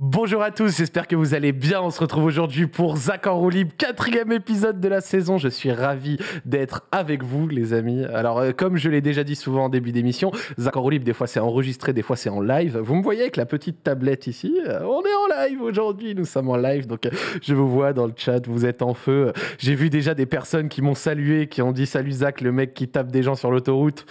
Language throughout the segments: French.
Bonjour à tous, j'espère que vous allez bien. On se retrouve aujourd'hui pour Zack en Roue Libre, 4e épisode de la saison. Je suis ravi d'être avec vous, les amis. Alors, comme je l'ai déjà dit souvent en début d'émission, Zack en Roue Libre, des fois c'est enregistré, des fois c'est en live. Vous me voyez avec la petite tablette ici. On est en live aujourd'hui, nous sommes en live. Donc, je vous vois dans le chat, vous êtes en feu. J'ai vu déjà des personnes qui m'ont salué, qui ont dit « Salut Zack, le mec qui tape des gens sur l'autoroute ».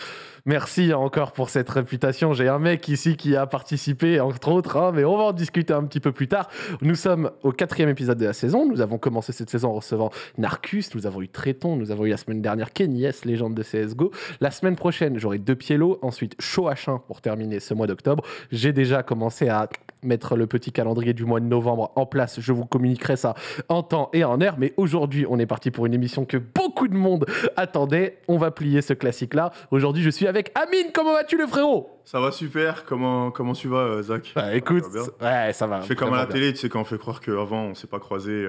Merci encore pour cette réputation. J'ai un mec ici qui a participé, entre autres, hein, mais on va en discuter un petit peu plus tard. Nous sommes au 4e épisode de la saison. Nous avons commencé cette saison en recevant Narkus, nous avons eu Trayton, nous avons eu la semaine dernière KennyS, légende de CSGO. La semaine prochaine, j'aurai Depielo, ensuite Choachin pour terminer ce mois d'octobre. J'ai déjà commencé à mettre le petit calendrier du mois de novembre en place. Je vous communiquerai ça en temps et en heure. Mais aujourd'hui, on est parti pour une émission que beaucoup de monde attendait. On va plier ce classique-là. Aujourd'hui, je suis avec Amine. Comment vas-tu, le frérot? Ça va super. Comment tu vas, Zach? Bah, écoute, ça va. Je fais comme à la télé, tu sais, quand on fait croire qu'avant, on ne s'est pas croisés.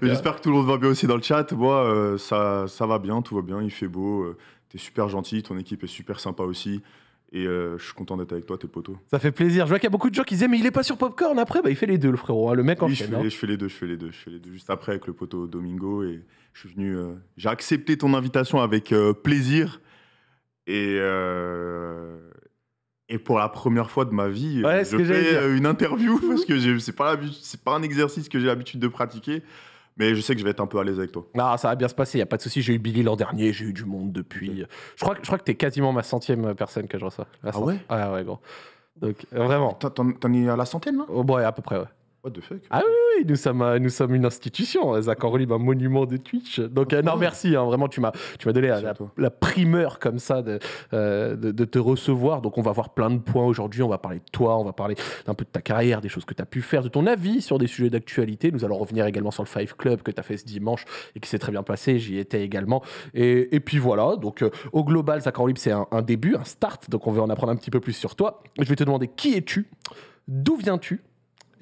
J'espère que tout le monde va bien aussi dans le chat. Moi, ça va bien, tout va bien, il fait beau. T'es super gentil, ton équipe est super sympa aussi. Et je suis content d'être avec toi, tes potos. Ça fait plaisir. Je vois qu'il y a beaucoup de gens qui disaient mais il est pas sur Popcorn après. Bah il fait les deux, le frérot. Hein. Le mec en fait. Oui, je fais les deux juste après avec le poteau Domingo. Et je suis venu. J'ai accepté ton invitation avec plaisir. Et pour la première fois de ma vie, je fais une interview parce que c'est pas un exercice que j'ai l'habitude de pratiquer. Mais je sais que je vais être un peu à l'aise avec toi. Ah, ça va bien se passer, il n'y a pas de souci. J'ai eu Billy l'an dernier, j'ai eu du monde depuis. Ouais. Je crois que tu es quasiment ma 100e personne que je reçois. Ah ouais ? Ah ouais, gros. Donc, vraiment. T'en es à la 100e, là ? Oh, ouais, à peu près, ouais. What the fuck ? Ah oui, nous sommes une institution, Zack en Roue Libre, un monument de Twitch. Donc, non, merci, hein, vraiment, tu m'as donné la primeur comme ça de te recevoir. Donc, on va voir plein de points aujourd'hui. On va parler de toi, on va parler un peu de ta carrière, des choses que tu as pu faire, de ton avis sur des sujets d'actualité. Nous allons revenir également sur le Five Club que tu as fait ce dimanche et qui s'est très bien passé. J'y étais également. Et puis voilà, donc, au global, Zack en Roue Libre, c'est un début, un start. Donc, on va en apprendre un petit peu plus sur toi. Je vais te demander qui es-tu, d'où viens-tu ?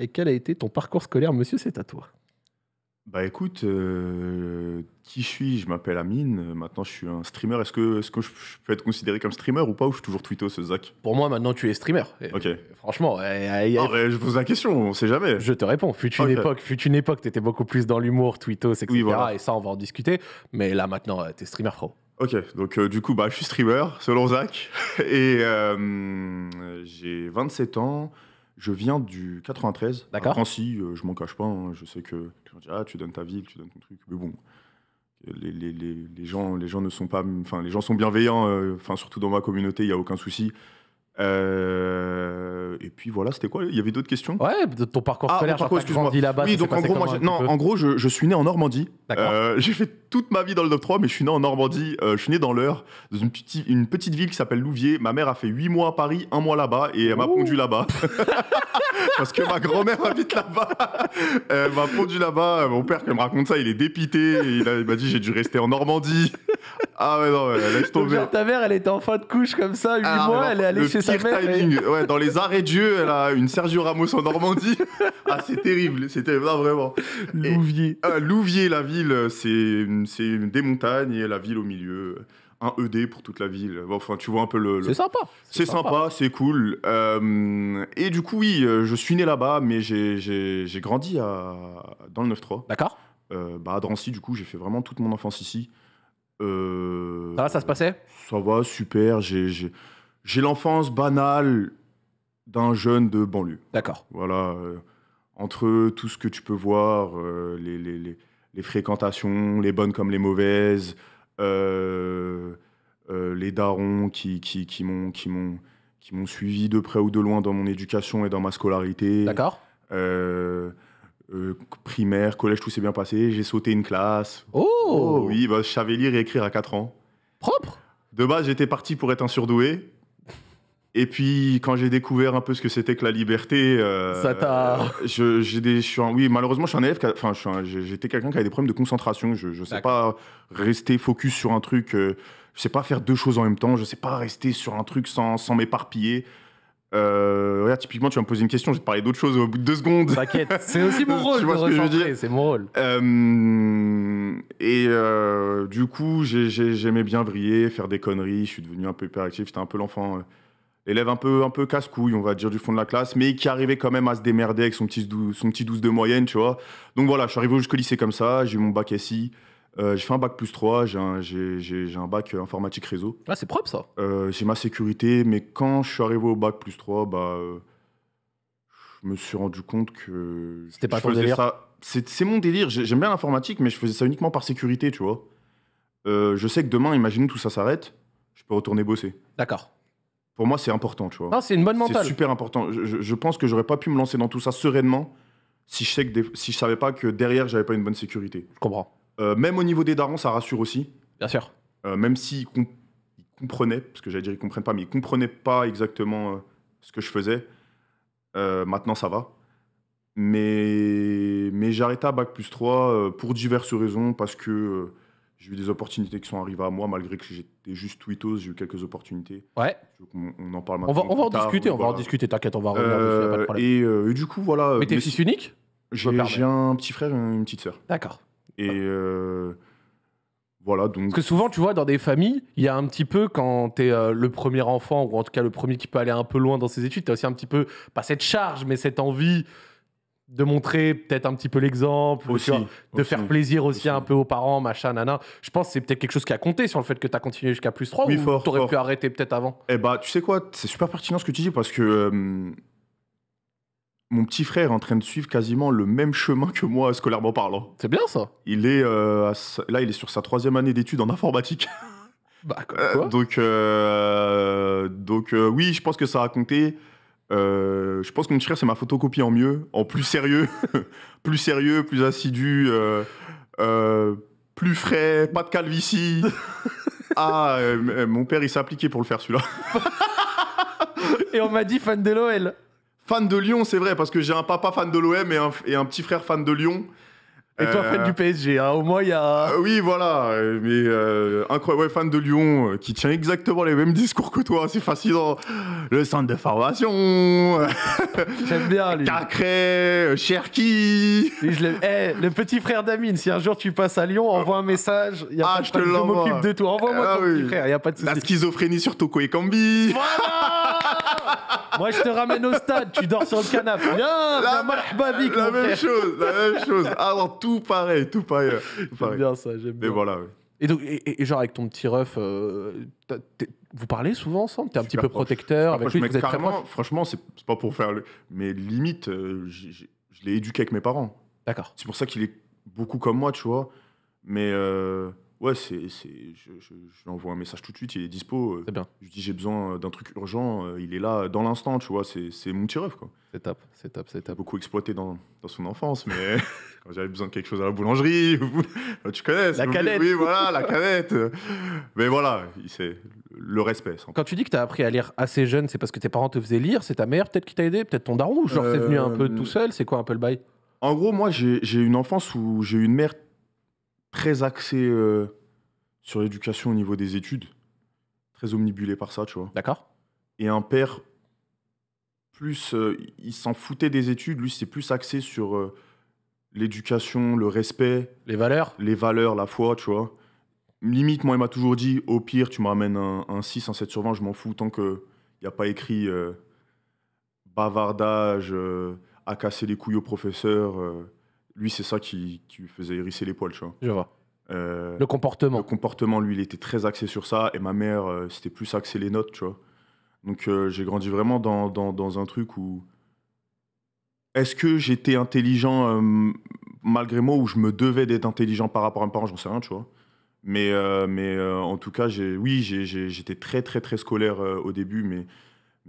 Et quel a été ton parcours scolaire, monsieur? C'est à toi. Bah écoute, qui je suis? Je m'appelle Amine, maintenant je suis un streamer. Est-ce que je peux être considéré comme streamer ou pas? Ou je suis toujours twitto, ce Zack? Pour moi, maintenant, tu es streamer. Ok. Franchement, je pose la question, on sait jamais. Je te réponds. Fut une époque, tu étais beaucoup plus dans l'humour, twitto, etc. Oui, voilà. Et ça, on va en discuter. Mais là, maintenant, tu es streamer, frérot. Ok, donc du coup, bah, je suis streamer, selon Zack. Et j'ai 27 ans. Je viens du 93, à Drancy, je m'en cache pas, hein, je sais que les gens disent « Ah, tu donnes ta ville, tu donnes ton truc », mais bon, les gens ne sont pas, enfin, les gens sont bienveillants, enfin, surtout dans ma communauté, il n'y a aucun souci. Et puis voilà, c'était quoi? Il y avait d'autres questions? Ouais, de ton parcours scolaire, grandi là-bas. Oui, donc en gros, je suis né en Normandie. J'ai fait toute ma vie dans le 9-3, mais je suis né en Normandie. Je suis né dans l'Eure, dans une petite ville qui s'appelle Louviers. Ma mère a fait 8 mois à Paris, 1 mois là-bas, et elle m'a pondu là-bas. Parce que ma grand-mère habite là-bas. Elle m'a pondu là-bas. Mon père, quand il me raconte ça, il est dépité. Il m'a dit j'ai dû rester en Normandie. Ah ouais, non, laisse tomber. Genre, ta mère, elle était en fin de couche comme ça, 8 mois, elle est allée chez sa mère. Timing. Ouais, dans les arrêts de jeu, elle a une Sergio Ramos en Normandie. Ah, c'est terrible, là, vraiment. Louviers. Louviers, la ville, c'est des montagnes et la ville au milieu. Un ED pour toute la ville. Enfin, tu vois un peu le... C'est sympa. C'est sympa, c'est cool. Et du coup, oui, je suis né là-bas, mais j'ai grandi dans le 9-3. D'accord. À Drancy, du coup, j'ai fait vraiment toute mon enfance ici. Ça va, ça se passait? Ça va, super. J'ai l'enfance banale d'un jeune de banlieue. D'accord. Voilà. Entre tout ce que tu peux voir, les fréquentations, les bonnes comme les mauvaises... les darons qui m'ont suivi de près ou de loin dans mon éducation et dans ma scolarité. D'accord. Primaire, collège, tout s'est bien passé. J'ai sauté une classe. Oh oui, bah, je savais lire et écrire à 4 ans. Propre. De base, j'étais parti pour être un surdoué. Et puis, quand j'ai découvert un peu ce que c'était que la liberté... ça t'a... Oui, malheureusement, je suis un élève... Enfin, j'étais quelqu'un qui avait des problèmes de concentration. Je ne sais pas rester focus sur un truc. Je ne sais pas faire deux choses en même temps. Je ne sais pas rester sur un truc sans m'éparpiller. Regarde, typiquement, tu vas me poser une question. Je vais te parler d'autre chose au bout de 2 secondes. T'inquiète, c'est aussi mon rôle. Tu vois ce que je veux dire ? C'est mon rôle. Du coup, j'aimais bien briller, faire des conneries. Je suis devenu un peu hyperactif. J'étais un peu l'enfant... l'élève un peu casse-couille, on va dire, du fond de la classe, mais qui arrivait quand même à se démerder avec son petit 12 de moyenne, tu vois. Donc voilà, je suis arrivé jusqu'au lycée comme ça, j'ai eu mon bac SI, j'ai fait un bac +3, j'ai un bac informatique réseau. Ah, c'est propre, ça. J'ai ma sécurité, mais quand je suis arrivé au bac +3, bah, je me suis rendu compte que... C'était pas ton délire. C'est mon délire, j'aime bien l'informatique, mais je faisais ça uniquement par sécurité, tu vois. Je sais que demain, imaginez tout ça s'arrête, je peux retourner bosser. D'accord. Pour moi, c'est important, tu vois. Non, c'est une bonne mentale. C'est super important. Je pense que j'aurais pas pu me lancer dans tout ça sereinement si si je savais pas que derrière, j'avais pas une bonne sécurité. Je comprends. Même au niveau des darons, ça rassure aussi. Bien sûr. Même s'ils comprenaient, parce que j'allais dire ils comprennent pas, mais ils comprenaient pas exactement ce que je faisais. Maintenant, ça va. Mais j'arrêtais à bac +3 pour diverses raisons, parce que... j'ai eu des opportunités qui sont arrivées à moi, malgré que j'étais juste tweetos, j'ai eu quelques opportunités. Ouais. On en parle maintenant. On va en discuter, t'inquiète, on va revenir dessus, y a pas de problème. Et du coup, voilà. Mais t'es fils unique? J'ai un petit frère et une petite sœur. D'accord. Et voilà, donc... Parce que souvent, tu vois, dans des familles, il y a un petit peu, quand t'es le premier enfant, ou en tout cas le premier qui peut aller un peu loin dans ses études, t'as aussi un petit peu, pas cette charge, mais cette envie... de montrer peut-être un petit peu l'exemple, aussi, vois, de faire plaisir aussi un peu aux parents, machin, nana. Je pense que c'est peut-être quelque chose qui a compté sur le fait que tu as continué jusqu'à +3, oui, ou tu aurais pu arrêter peut-être avant. Eh bah, tu sais quoi, c'est super pertinent ce que tu dis, parce que mon petit frère est en train de suivre quasiment le même chemin que moi, scolairement parlant. C'est bien, ça. Il est, là, il est sur sa 3e année d'études en informatique. Bah, quoi. Donc, oui, je pense que ça a compté. Je pense que mon frère, c'est ma photocopie en mieux, en plus sérieux, plus assidu, plus frais, pas de calvitie. Ah, mon père, il s'est appliqué pour le faire, celui-là. Et on m'a dit fan de l'OL. Fan de Lyon, c'est vrai, parce que j'ai un papa fan de l'OM et un petit frère fan de Lyon. Et toi, fan du PSG, hein, au moins, il y a... oui, voilà, mais incroyable, ouais, fan de Lyon, qui tient exactement les mêmes discours que toi, c'est fascinant. Le centre de formation... J'aime bien, lui. Cacré, Cherki... le petit frère d'Amine, si un jour tu passes à Lyon, envoie un message, y a pas de problème, je m'occupe de tout, envoie-moi ton petit frère, il n'y a pas de souci. La schizophrénie sur Toko et Kambi... Voilà. Moi, je te ramène au stade, tu dors sur le canapé. Viens, la même chose. Alors, tout pareil. J'aime bien ça, j'aime bien. Et voilà, oui. Et donc, et genre, avec ton petit ref, vous parlez souvent ensemble? T'es un petit peu protecteur avec lui, vous êtes très proche? Franchement, c'est pas pour faire... Mais limite, je l'ai éduqué avec mes parents. D'accord. C'est pour ça qu'il est beaucoup comme moi, tu vois. Mais... ouais, je lui envoie un message tout de suite, il est dispo. C'est bien. Je dis, j'ai besoin d'un truc urgent, il est là dans l'instant, tu vois, c'est mon petit ref, quoi. C'est top. Beaucoup exploité dans son enfance, mais quand j'avais besoin de quelque chose à la boulangerie, tu connais. La canette. Oui, voilà, la canette. Mais voilà, c'est le respect. Quand tu dis que tu as appris à lire assez jeune, c'est parce que tes parents te faisaient lire, c'est ta mère peut-être qui t'a aidé, peut-être ton daron, ou genre c'est venu un peu tout seul, c'est quoi un peu le bail? En gros, moi, j'ai une enfance où j'ai eu une mère très axé sur l'éducation au niveau des études, très omnibulé par ça, tu vois. D'accord. Et un père, plus, il s'en foutait des études, lui, c'est plus axé sur l'éducation, le respect. Les valeurs, la foi, tu vois. Limite, moi, il m'a toujours dit, au pire, tu me ramènes un 6, un 7 sur 20, je m'en fous, tant qu'il n'y a pas écrit bavardage, à casser les couilles au professeur... Lui, c'est ça qui faisait hérisser les poils, tu vois. Je vois. Le comportement. Le comportement, lui, il était très axé sur ça. Et ma mère, c'était plus axé les notes, tu vois. Donc, j'ai grandi vraiment dans un truc où... Est-ce que j'étais intelligent malgré moi, ou je me devais d'être intelligent par rapport à mes parents? J'en sais rien, tu vois. Mais en tout cas, j'étais très, très, très scolaire au début, mais...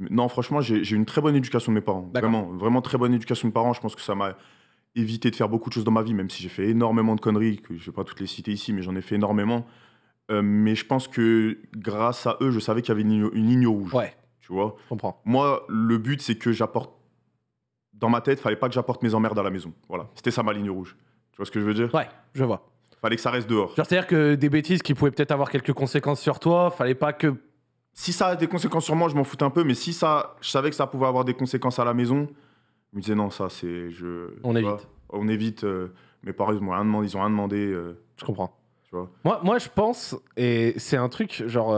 Non, franchement, j'ai une très bonne éducation de mes parents. Vraiment très bonne éducation de mes parents. Je pense que ça m'a... éviter de faire beaucoup de choses dans ma vie, même si j'ai fait énormément de conneries, que je ne vais pas toutes les citer ici, mais j'en ai fait énormément. Mais je pense que grâce à eux, je savais qu'il y avait une ligne rouge. Ouais. Tu vois. Je comprends. Moi, le but, c'est que j'apporte... Dans ma tête, il ne fallait pas que j'apporte mes emmerdes à la maison. Voilà. C'était ça ma ligne rouge. Tu vois ce que je veux dire? Ouais, je vois. Il fallait que ça reste dehors. C'est-à-dire que des bêtises qui pouvaient peut-être avoir quelques conséquences sur toi, il ne fallait pas que... Si ça a des conséquences sur moi, je m'en foutais un peu, mais si ça, je savais que ça pouvait avoir des conséquences à la maison... Je me disais, non, ça, c'est... On évite. Mes parents, ils m'ont rien demandé. Je comprends. Tu vois. Moi, je pense, et c'est un truc genre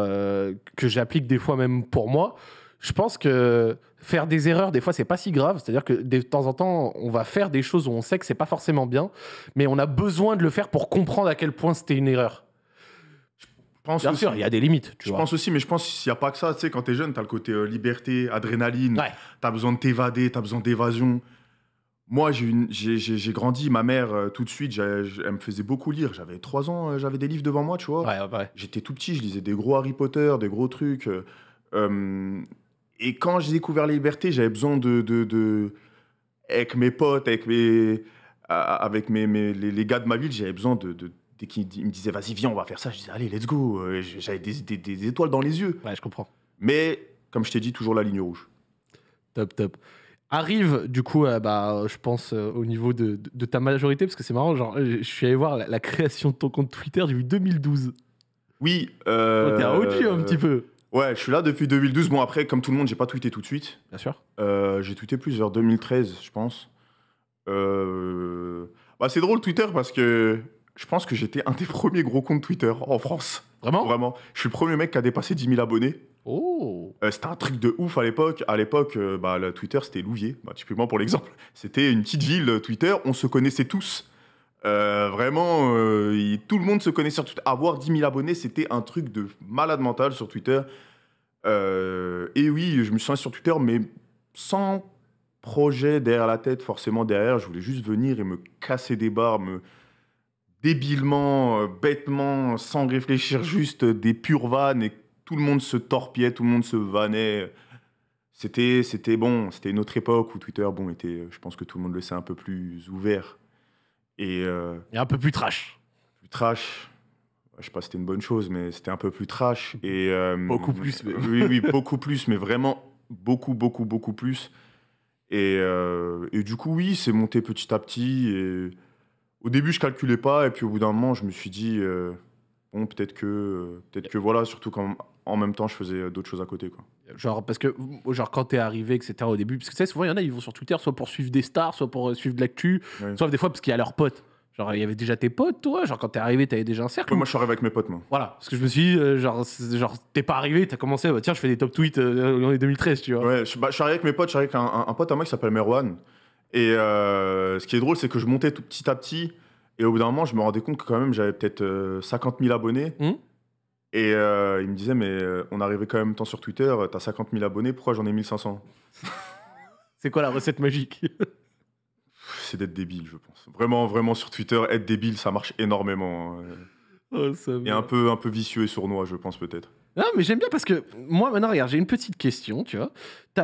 que j'applique des fois même pour moi, je pense que faire des erreurs, des fois, c'est pas si grave. C'est-à-dire que de temps en temps, on va faire des choses où on sait que c'est pas forcément bien, mais on a besoin de le faire pour comprendre à quel point c'était une erreur. Bien sûr, il y a des limites. Tu vois. Pense aussi, mais je pense qu'il n'y a pas que ça. Tu sais, quand t'es jeune, t'as le côté liberté, adrénaline, ouais. T'as besoin de t'évader, t'as besoin d'évasion. Moi, j'ai grandi. Ma mère, tout de suite, elle me faisait beaucoup lire. J'avais 3 ans, j'avais des livres devant moi, tu vois. Ouais, ouais. J'étais tout petit, je lisais des gros Harry Potter, des gros trucs. Et quand j'ai découvert la liberté, j'avais besoin de avec mes potes, avec les gars de ma ville, j'avais besoin de dès qu'ils me disaient vas-y viens on va faire ça, je disais allez let's go, j'avais des étoiles dans les yeux. Ouais, je comprends. Mais comme je t'ai dit, toujours la ligne rouge. Top, top. Arrive du coup, je pense au niveau de ta majorité, parce que c'est marrant, genre je suis allé voir la création de ton compte Twitter, j'ai vu 2012. Oui. T'es un OG un petit peu. Ouais, je suis là depuis 2012. Bon, après, comme tout le monde, j'ai pas tweeté tout de suite. Bien sûr. J'ai tweeté plus vers 2013, je pense. C'est drôle, Twitter, parce que je pense que j'étais un des premiers gros comptes Twitter en France. Vraiment ? Vraiment. Je suis le premier mec qui a dépassé 10 000 abonnés. Oh. C'était un truc de ouf à l'époque. À l'époque, le Twitter, c'était Louviers, typiquement pour l'exemple. C'était une petite ville, Twitter. On se connaissait tous. Vraiment, tout le monde se connaît sur Twitter. Avoir 10 000 abonnés, c'était un truc de malade mental sur Twitter. Et oui, je me suis lancé sur Twitter, mais sans projet derrière la tête, forcément derrière. Je voulais juste venir et me casser des barres, débilement, bêtement, sans réfléchir, juste des pures vannes. Et tout le monde se torpillait, tout le monde se vannait. C'était une autre époque où Twitter, était, je pense que tout le monde le sait, un peu plus ouvert. Et un peu plus trash. Plus trash. Je sais pas si c'était une bonne chose, mais c'était un peu plus trash. Beaucoup plus. Mais... oui, beaucoup plus, mais vraiment beaucoup plus. Et du coup, oui, c'est monté petit à petit. Et... Au début, je calculais pas. Et puis au bout d'un moment, je me suis dit, peut-être que voilà, surtout quand... En même temps, je faisais d'autres choses à côté, quoi. Genre, parce que, quand t'es arrivé, etc., au début, parce que tu sais, souvent, il y en a, ils vont sur Twitter, soit pour suivre des stars, soit pour suivre de l'actu, oui. Sauf des fois, parce qu'il y a leurs potes. Genre, il y avait déjà tes potes, toi. Genre, quand t'es arrivé, t'avais déjà un cercle. Ouais, moi, je suis arrivé avec mes potes, moi. Voilà. Parce que je me suis dit, t'es pas arrivé, t'as commencé, tiens, je fais des top tweets dans les 2013, tu vois. Ouais, je suis arrivé avec mes potes, je suis arrivé avec un pote à moi qui s'appelle Merwan. Et ce qui est drôle, c'est que je montais tout petit à petit, et au bout d'un moment, je me rendais compte que quand même, j'avais peut-être 50 000 abonnés. Et il me disait, mais on arrivait quand même temps sur Twitter, t'as 50 000 abonnés, pourquoi j'en ai 1500 ? C'est quoi la recette magique ? C'est d'être débile, je pense. Vraiment, vraiment, sur Twitter, être débile, ça marche énormément. Oh, ça et un peu vicieux et sournois, je pense, peut-être. Non, mais j'aime bien parce que moi, maintenant, regarde, j'ai une petite question, tu vois. T'es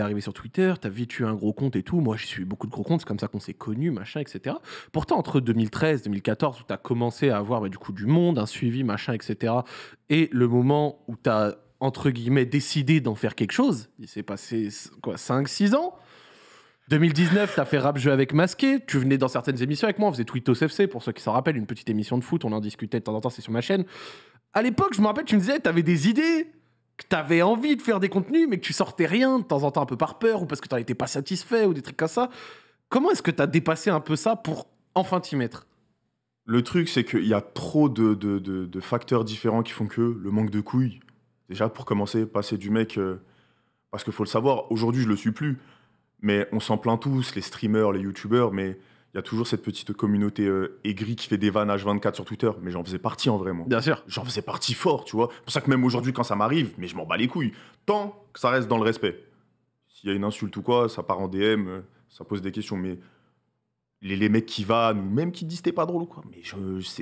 arrivé sur Twitter, t'as vécu un gros compte et tout. Moi, j'ai suivi beaucoup de gros comptes, c'est comme ça qu'on s'est connus, machin, etc. Pourtant, entre 2013, 2014, où t'as commencé à avoir du coup du monde, un suivi, machin, etc., et le moment où t'as, entre guillemets, décidé d'en faire quelque chose, il s'est passé, quoi, 5-6 ans. 2019, t'as fait rap-jeu avec Masqué, tu venais dans certaines émissions avec moi, on faisait Twittos FC, pour ceux qui s'en rappellent, une petite émission de foot, on en discutait de temps en temps, c'est sur ma chaîne. À l'époque, je me rappelle, tu me disais, t'avais des idées, que t'avais envie de faire des contenus, mais que tu sortais rien de temps en temps, un peu par peur, ou parce que t'en étais pas satisfait, ou des trucs comme ça. Comment est-ce que t'as dépassé un peu ça pour enfin t'y mettre ? Le truc, c'est qu'il y a trop de facteurs différents qui font que le manque de couilles. Déjà, pour commencer, passer du mec... parce qu'il faut le savoir, aujourd'hui, je le suis plus, mais on s'en plaint tous, les streamers, les youtubeurs, mais... Il y a toujours cette petite communauté aigrie qui fait des vannes H24 sur Twitter. Mais j'en faisais partie en vrai, moi. Bien sûr. J'en faisais partie fort, tu vois. C'est pour ça que même aujourd'hui, quand ça m'arrive, mais je m'en bats les couilles. Tant que ça reste dans le respect. S'il y a une insulte ou quoi, ça part en DM, ça pose des questions. Mais les mecs qui vannent ou même qui disent t'es pas drôle ou quoi, mais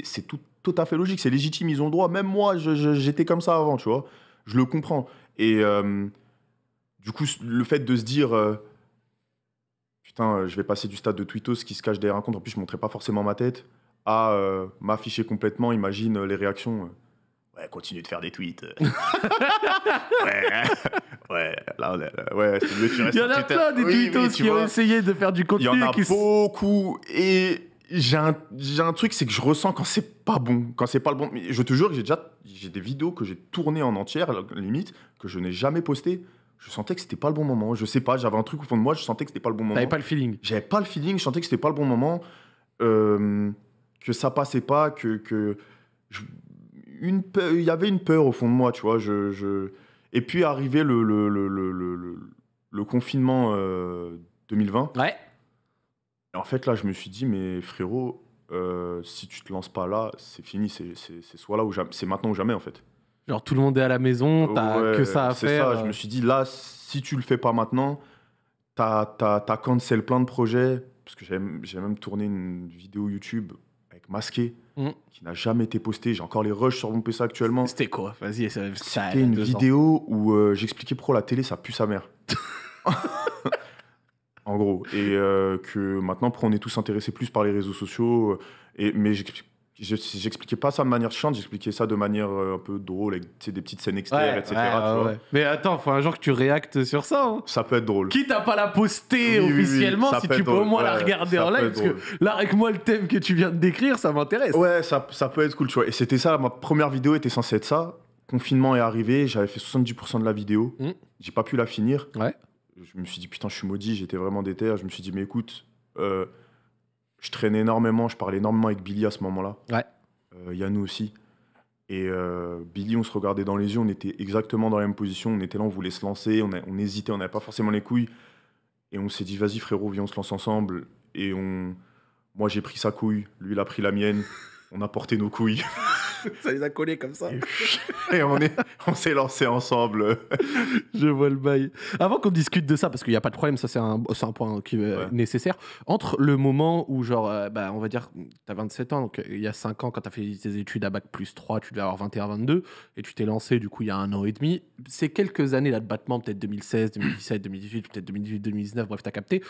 c'est tout à fait logique, c'est légitime, ils ont le droit. Même moi, j'étais comme ça avant, tu vois. Je le comprends. Et du coup, le fait de se dire... Putain, je vais passer du stade de Twittos qui se cache derrière un compte, en plus je ne montrais pas forcément ma tête, à m'afficher complètement, imagine les réactions. Ouais, continue de faire des tweets. Ouais, là, c'est mieux que tu restes sur Twitter. Il y en a plein des Twittos qui ont essayé de faire du contenu. Il y en a beaucoup, et j'ai un truc, c'est que je ressens quand c'est pas bon, quand c'est pas le bon. Mais je te jure que j'ai des vidéos que j'ai tournées en entière, limite, que je n'ai jamais postées. Je sentais que c'était pas le bon moment. Je sais pas, j'avais un truc au fond de moi, je sentais que c'était pas le bon moment. T'avais pas le feeling. J'avais pas le feeling, je sentais que c'était pas le bon moment, que ça passait pas, il y avait une peur au fond de moi, tu vois. Et puis arrivé le confinement 2020. Ouais. Et en fait, là, je me suis dit, mais frérot, si tu te lances pas là, c'est fini, c'est soit là ou jamais, c'est maintenant ou jamais en fait. Genre tout le monde est à la maison, t'as que ça à faire. C'est ça, je me suis dit, là, si tu le fais pas maintenant, t'as cancel plein de projets. Parce que j'ai même tourné une vidéo YouTube avec Masqué, qui n'a jamais été postée. J'ai encore les rushs sur mon PC actuellement. C'était quoi? Vas-y, c'était une vidéo où j'expliquais pourquoi la télé, ça pue sa mère. En gros. Et que maintenant, pourquoi on est tous intéressés plus par les réseaux sociaux. Mais j'expliquais pas ça de manière chiante, j'expliquais ça de manière un peu drôle, avec des petites scènes extérieures, etc. Tu vois. Mais attends, faut un jour que tu réactes sur ça. Hein. Ça peut être drôle. Quitte à pas la poster officiellement, si tu peux au moins la regarder en live, parce que là, avec moi, le thème que tu viens de décrire, ça m'intéresse. Ouais, ça peut être cool, tu vois. Et c'était ça, ma première vidéo était censée être ça. Confinement est arrivé, j'avais fait 70% de la vidéo, j'ai pas pu la finir. Ouais. Je me suis dit, putain, je suis maudit, j'étais vraiment déter. Je me suis dit, mais écoute... je traînais énormément, je parlais énormément avec Billy à ce moment-là. Ouais. Yannou aussi. Et Billy, on se regardait dans les yeux, on était exactement dans la même position. On était là, on voulait se lancer, on hésitait, on n'avait pas forcément les couilles. Et on s'est dit, vas-y frérot, viens, on se lance ensemble. Et moi, j'ai pris sa couille, lui, il a pris la mienne. On a porté nos couilles. Ça les a collés comme ça. Et on s'est lancé ensemble. Je vois le bail. Avant qu'on discute de ça, parce qu'il n'y a pas de problème, ça c'est un point qui est nécessaire. Entre le moment où, genre, on va dire, tu as 27 ans, donc il y a 5 ans, quand tu as fait tes études à bac+3, tu devais avoir 21, 22, et tu t'es lancé, du coup, il y a un an et demi. C'est quelques années là de battement, peut-être 2016, 2017, 2018, peut-être 2018, 2019, bref, tu as capté.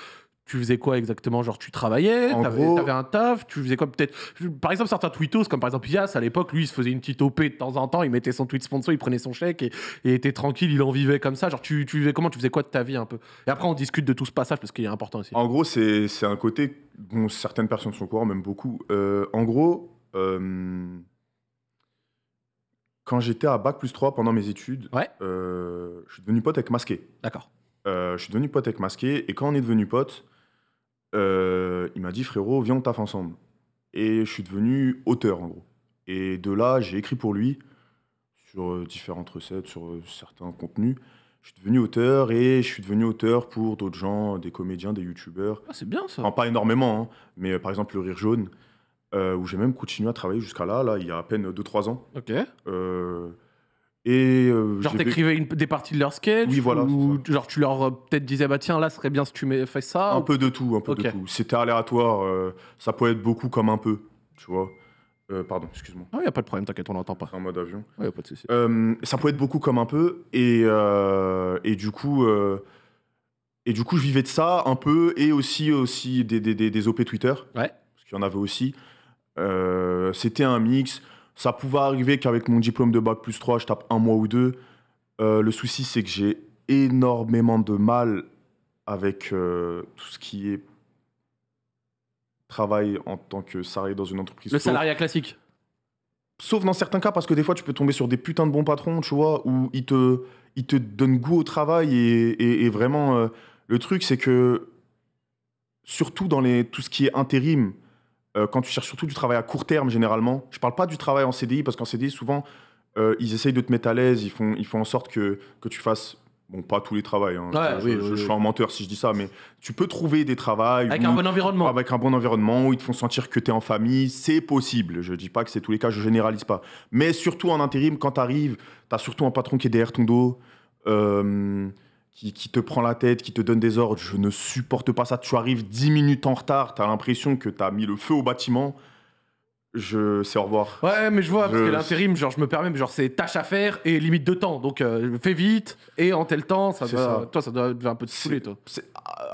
Tu faisais quoi exactement? Genre, tu travaillais, t'avais un taf, tu faisais quoi peut-être? Par exemple, certains tweetos, comme par exemple Yass, à l'époque, lui, il se faisait une petite OP de temps en temps, il mettait son tweet sponsor, il prenait son chèque et était tranquille, il en vivait comme ça. Genre, tu vivais comment? Tu faisais quoi de ta vie un peu? Et après, on discute de tout ce passage parce qu'il est important aussi. En gros, c'est un côté dont certaines personnes sont au courant, même beaucoup. En gros, quand j'étais à bac+3 pendant mes études, je suis devenu pote avec Masqué. D'accord. Je suis devenu pote avec Masqué, et quand on est devenu pote, il m'a dit, frérot, viens, on taffe ensemble. Et je suis devenu auteur, en gros. Et de là, j'ai écrit pour lui, sur différentes recettes, sur certains contenus. Je suis devenu auteur, et je suis devenu auteur pour d'autres gens, des comédiens, des youtubeurs. Ah, c'est bien, ça. Enfin, pas énormément, hein, mais par exemple, Le Rire Jaune, où j'ai même continué à travailler jusqu'à là, il y a à peine 2-3 ans. Ok. Et genre t'écrivais des parties de leur sketch? Oui, voilà. Ou genre tu leur peut-être disais, bah tiens, là ce serait bien si tu fais ça? Un peu de tout, un peu de tout. C'était aléatoire, ça pouvait être beaucoup comme un peu, tu vois. Pardon, excuse-moi. Non, il n'y a pas de problème, t'inquiète, on n'entend pas. En mode avion. Ouais, y a pas de souci. Ça pouvait être beaucoup comme un peu, et du coup je vivais de ça un peu, et aussi des OP Twitter. Ouais. Parce qu'il y en avait aussi. C'était un mix. Ça pouvait arriver qu'avec mon diplôme de bac+3, je tape un mois ou deux. Le souci, c'est que j'ai énormément de mal avec tout ce qui est travail en tant que salarié dans une entreprise. Le salariat classique. Sauf dans certains cas, parce que des fois, tu peux tomber sur des putains de bons patrons, tu vois, où ils te donnent goût au travail. Et vraiment, le truc, c'est que, surtout dans tout ce qui est intérim, quand tu cherches surtout du travail à court terme, généralement, je ne parle pas du travail en CDI, parce qu'en CDI, souvent, ils essayent de te mettre à l'aise, ils font en sorte que tu fasses... Bon, pas tous les travails, hein. Je suis un menteur si je dis ça, mais tu peux trouver des travails... Avec un bon environnement. Avec un bon environnement, où ils te font sentir que tu es en famille, c'est possible. Je ne dis pas que c'est tous les cas, je ne généralise pas. Mais surtout en intérim, quand tu arrives, tu as surtout un patron qui est derrière ton dos, qui te prend la tête, qui te donne des ordres. Je ne supporte pas ça. Tu arrives 10 minutes en retard, tu as l'impression que tu as mis le feu au bâtiment. C'est au revoir. Ouais, mais je vois, parce que l'intérim, genre, je me permets, mais genre, c'est tâche à faire et limite de temps. Donc, fais vite et en tel temps, toi, ça doit être un peu te saouler, toi.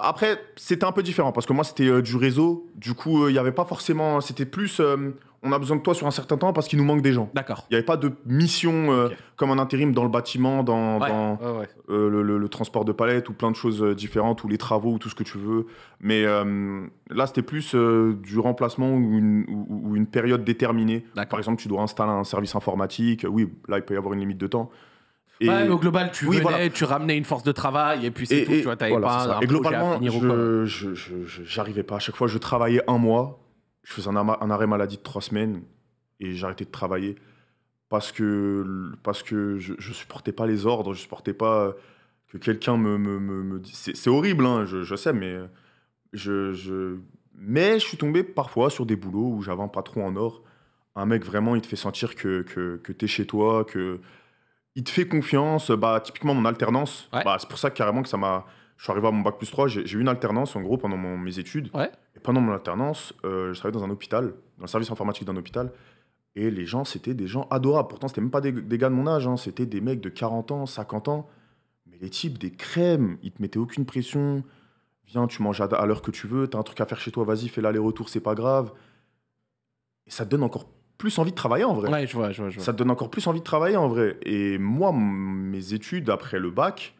Après, c'était un peu différent, parce que moi, c'était du réseau. Du coup, il n'y avait pas forcément... C'était plus... on a besoin de toi sur un certain temps parce qu'il nous manque des gens. D'accord. Il n'y avait pas de mission comme un intérim dans le bâtiment, le transport de palettes ou plein de choses différentes, ou les travaux, ou tout ce que tu veux. Mais là, c'était plus du remplacement ou une période déterminée. Par exemple, tu dois installer un service informatique. Oui, là, il peut y avoir une limite de temps. Et ouais, mais au global, tu ramenais une force de travail et puis c'est tout. Et globalement, j'arrivais pas. À chaque fois, je travaillais un mois. Je faisais un arrêt maladie de 3 semaines et j'arrêtais de travailler. parce que je supportais pas les ordres, je supportais pas que quelqu'un me dise... C'est horrible, hein, je sais, mais je suis tombé parfois sur des boulots où j'avais un patron en or. Un mec, vraiment, il te fait sentir que t'es chez toi, que... Il te fait confiance. Bah, typiquement, mon alternance, ouais. Bah, c'est pour ça carrément que ça m'a... Je suis arrivé à mon bac +3, j'ai eu une alternance, en gros, pendant mes études. Ouais. Et pendant mon alternance, je travaillais dans un hôpital, dans le service informatique d'un hôpital. Et les gens, c'était des gens adorables. Pourtant, c'était même pas des gars de mon âge, hein. C'était des mecs de 40 ans, 50 ans. Mais les types, des crèmes, ils te mettaient aucune pression. Viens, tu manges à l'heure que tu veux, t'as un truc à faire chez toi, vas-y, fais l'aller-retour, c'est pas grave. Et ça te donne encore plus envie de travailler, en vrai. Ouais, je vois. Ça te donne encore plus envie de travailler, en vrai. Et moi, mes études après le bac...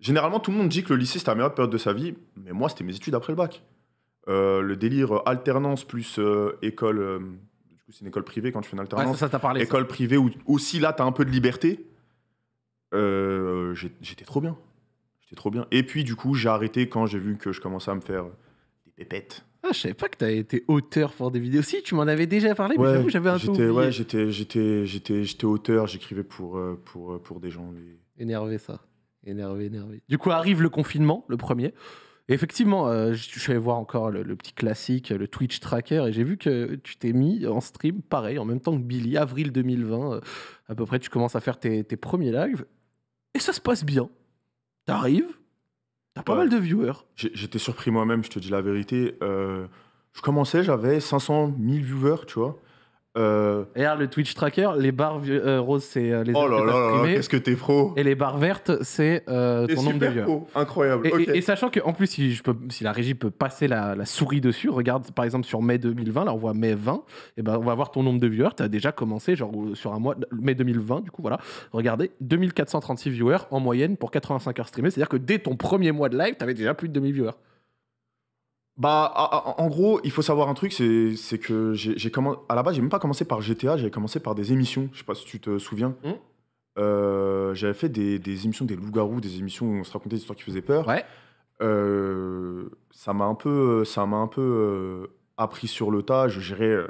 Généralement, tout le monde dit que le lycée, c'était la meilleure période de sa vie. Mais moi, c'était mes études après le bac. Le délire alternance plus école... du coup, c'est une école privée quand tu fais une alternance. Ouais, ça t'a parlé. École privée où aussi, là, t'as un peu de liberté. J'étais trop bien. J'étais trop bien. Et puis, du coup, j'ai arrêté quand j'ai vu que je commençais à me faire des pépettes. Ah, je savais pas que t'avais été auteur pour des vidéos. Si, tu m'en avais déjà parlé, ouais, mais j'avoue, j'avais un peu oublié. Ouais, j'étais auteur, j'écrivais pour des gens. Mais... Énervé, ça. Énervé. Du coup, arrive le confinement, le premier. Et effectivement, je suis allé voir encore le petit classique, le Twitch tracker, et j'ai vu que tu t'es mis en stream, pareil, en même temps que Billy, avril 2020. À peu près, tu commences à faire tes premiers lives. Et ça se passe bien. T'arrives. T'as pas mal de viewers. J'étais surpris moi-même, je te dis la vérité. Je commençais, j'avais 500 000 viewers, tu vois. Regarde le Twitch tracker, les barres roses, c'est les... Oh là là, qu'est-ce que t'es pro. Et les barres vertes, c'est ton nombre de viewers. Pro. Incroyable. Et sachant qu'en plus, si la régie peut passer la souris dessus, regarde par exemple sur mai 2020, là on voit mai 20, et ben on va voir ton nombre de viewers. T'as déjà commencé genre sur un mois, mai 2020, du coup voilà. Regardez, 2436 viewers en moyenne pour 85 heures streamées, c'est-à-dire que dès ton premier mois de live, t'avais déjà plus de 2000 viewers. Bah, en gros, il faut savoir un truc, c'est que à la base, j'ai même pas commencé par GTA, j'avais commencé par des émissions. Je sais pas si tu te souviens. Mmh. J'avais fait des émissions des loups-garous, des émissions où on se racontait des histoires qui faisaient peur. Ouais. Ça m'a un peu appris sur le tas. Je gérais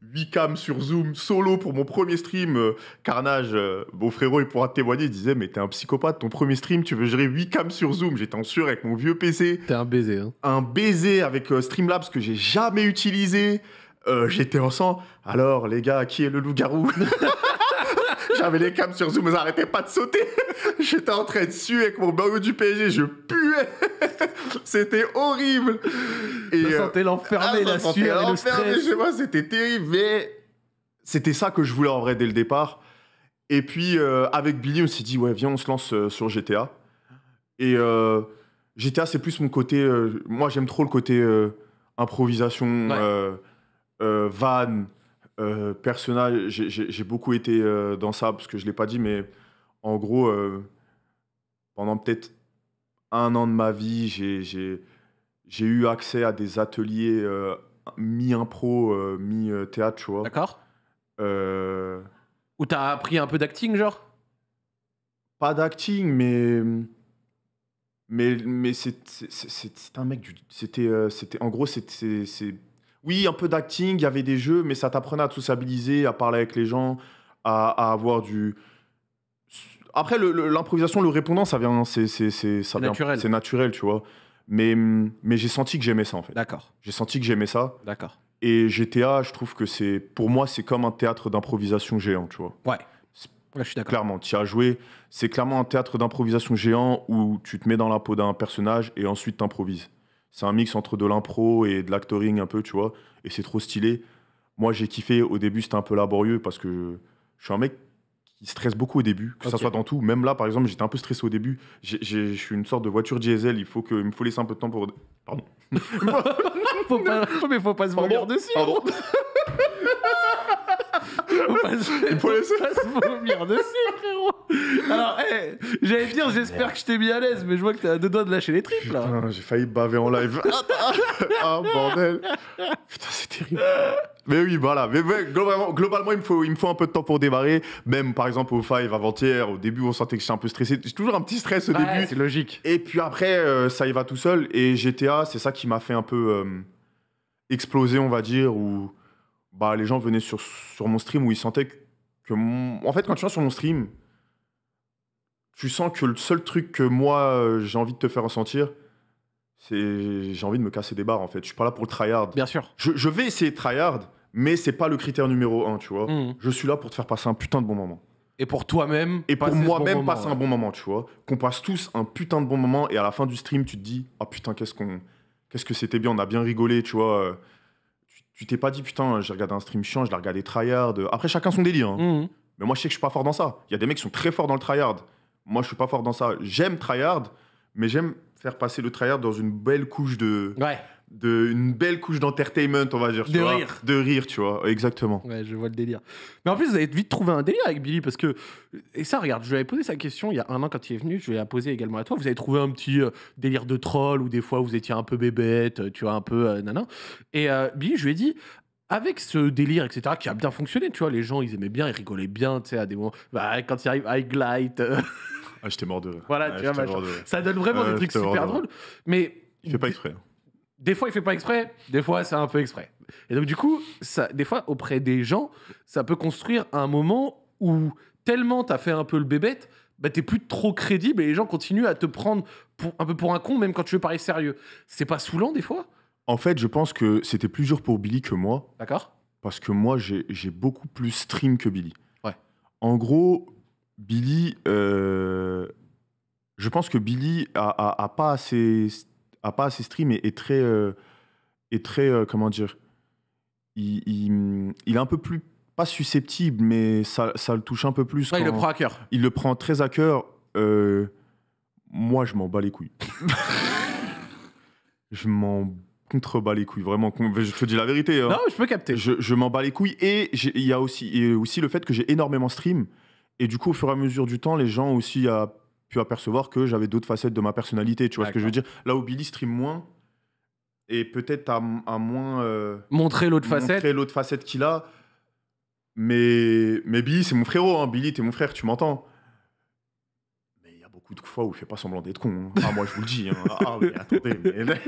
8 cams sur Zoom, solo pour mon premier stream. Carnage, mon frérot, il pourra te témoigner. Il disait, mais t'es un psychopathe, ton premier stream, tu veux gérer 8 cams sur Zoom. J'étais en sueur avec mon vieux PC. T'es un baiser, hein. Un baiser avec Streamlabs que j'ai jamais utilisé. J'étais en sang. Alors, les gars, qui est le loup-garou? J'avais les cams sur Zoom, j'arrêtais pas de sauter. J'étais en train de suer avec mon bango du PSG, je puais. C'était horrible. Et je sentais l'enfermer, la sueur et le stress. Je sais pas, c'était terrible, mais c'était ça que je voulais en vrai dès le départ. Et puis avec Billy, on s'est dit, ouais, viens, on se lance sur GTA. Et GTA, c'est plus mon côté... moi, j'aime trop le côté improvisation, ouais. Van... personnage, j'ai beaucoup été dans ça, parce que je ne l'ai pas dit, mais en gros, pendant peut-être un an de ma vie, j'ai eu accès à des ateliers mi-impro, mi-théâtre, tu vois. D'accord. Où tu as appris un peu d'acting, genre? Pas d'acting, mais c'est un mec du... C'était, en gros, c'est oui, un peu d'acting, il y avait des jeux, mais ça t'apprenait à te sociabiliser, à parler avec les gens, à avoir du... Après, l'improvisation, le répondant, ça vient... C'est naturel. C'est naturel, tu vois. Mais j'ai senti que j'aimais ça, en fait. D'accord. J'ai senti que j'aimais ça. D'accord. Et GTA, je trouve que c'est... Pour moi, c'est comme un théâtre d'improvisation géant, tu vois. Ouais. Ouais, je suis d'accord. Clairement, tu y as joué. C'est clairement un théâtre d'improvisation géant où tu te mets dans la peau d'un personnage et ensuite t'improvises. C'est un mix entre de l'impro et de l'actoring un peu, tu vois. Et c'est trop stylé. Moi, j'ai kiffé. Au début, c'était un peu laborieux parce que je suis un mec qui stresse beaucoup au début, que ça soit dans tout. Même là, par exemple, j'étais un peu stressé au début. Je suis une sorte de voiture diesel. Il me faut laisser un peu de temps pour... Pardon. Mais faut pas se vomir dessus. Pardon. Faut pas se vomir dessus, frérot. Alors, hey, j'allais dire, j'espère que je t'ai mis à l'aise, mais je vois que t'as à deux doigts de lâcher les tripes, là. Putain, j'ai failli baver en live. Ah, bordel. Putain, c'est terrible. Mais oui, voilà. Mais globalement, il me faut un peu de temps pour démarrer. Même, par exemple, au Five avant-hier, au début, on sentait que j'étais un peu stressé. J'ai toujours un petit stress au début. C'est logique. Et puis après, ça y va tout seul. Et GTA, c'est ça qui m'a fait un peu exploser, on va dire, ou... Bah, les gens venaient sur mon stream où ils sentaient que Que mon... En fait, quand tu vas sur mon stream, tu sens que le seul truc que moi, j'ai envie de te faire ressentir, c'est j'ai envie de me casser des barres, en fait. Je suis pas là pour le tryhard. Bien sûr. Je vais essayer de tryhard, mais c'est pas le critère numéro un, tu vois. Mmh. Je suis là pour te faire passer un putain de bon moment. Et pour toi-même, et pour moi-même, passer un bon moment, tu vois. Qu'on passe tous un putain de bon moment, et à la fin du stream, tu te dis, ah putain, qu'est-ce que c'était bien, on a bien rigolé, tu vois. Tu t'es pas dit, putain, j'ai regardé un stream chiant, je l'ai regardé tryhard. Après, chacun son délire. Hein. Mmh. Mais moi, je sais que je suis pas fort dans ça. Il y a des mecs qui sont très forts dans le tryhard. Moi, je suis pas fort dans ça. J'aime tryhard, mais j'aime faire passer le tryhard dans une belle couche de. Ouais. Une belle couche d'entertainment, on va dire. De rire. De rire, tu vois, exactement. Ouais, je vois le délire. Mais en plus, vous avez vite trouvé un délire avec Billy, parce que... Et ça, regarde, je lui avais posé sa question il y a un an quand il est venu, je lui ai posé également à toi. Vous avez trouvé un petit délire de troll, où des fois, vous étiez un peu bébête, tu vois, un peu nanan. Et Billy, je lui ai dit... Avec ce délire, etc., qui a bien fonctionné, tu vois, les gens, ils aimaient bien, ils rigolaient bien, tu sais, à des moments... Bah, quand ils arrivent, High Light... Ah, j'étais mort de rire. Voilà, tu vois, ça donne vraiment des trucs super drôles, mais... Il fait pas exprès. Des fois, il fait pas exprès, des fois, c'est un peu exprès. Et donc, du coup, ça, des fois, auprès des gens, ça peut construire un moment où tellement t'as fait un peu le bébête, bah, t'es plus trop crédible et les gens continuent à te prendre pour, un peu pour un con, même quand tu veux parler sérieux. C'est pas saoulant, des fois? En fait, je pense que c'était plus dur pour Billy que moi. D'accord. Parce que moi, j'ai beaucoup plus stream que Billy. Ouais. En gros, Billy... je pense que Billy a pas assez... a pas assez stream et très... comment dire... Il est un peu plus... Pas susceptible, mais ça le touche un peu plus. Ouais, il le prend à cœur. Il le prend très à cœur. Moi, je m'en bats les couilles. Je m'en contrebats les couilles, vraiment. Je te dis la vérité. Hein. Non, je peux capter. Je m'en bats les couilles. Et il y a aussi le fait que j'ai énormément stream. Et du coup, au fur et à mesure du temps, les gens aussi... pu apercevoir que j'avais d'autres facettes de ma personnalité, tu vois ce que je veux dire. Là où Billy stream moins, et peut-être à moins... montrer l'autre facette. Montrer l'autre facette qu'il a. Mais Billy, c'est mon frérot, hein. Billy, t'es mon frère, tu m'entends. Mais il y a beaucoup de fois où il fait pas semblant d'être con. Hein. Ah, moi, je vous le dis. Hein. Ah, mais attendez, mais...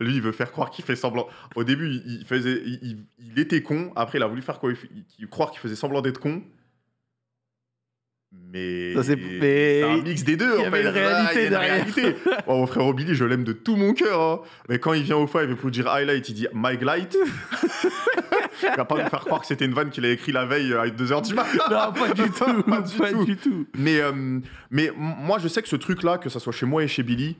Lui, il veut faire croire qu'il fait semblant. Au début, il était con. Après, il a voulu faire croire qu'il faisait semblant d'être con. Mais c'est un mix des deux. Il y avait une réalité derrière. Oh, mon frère Billy, je l'aime de tout mon cœur. Hein. Mais quand il vient au Five pour dire highlight, il dit my light. Il va pas me faire croire que c'était une vanne qu'il a écrit la veille à 2h du matin. Non, pas du tout. pas du tout. Mais moi, je sais que ce truc-là, que ça soit chez moi et chez Billy,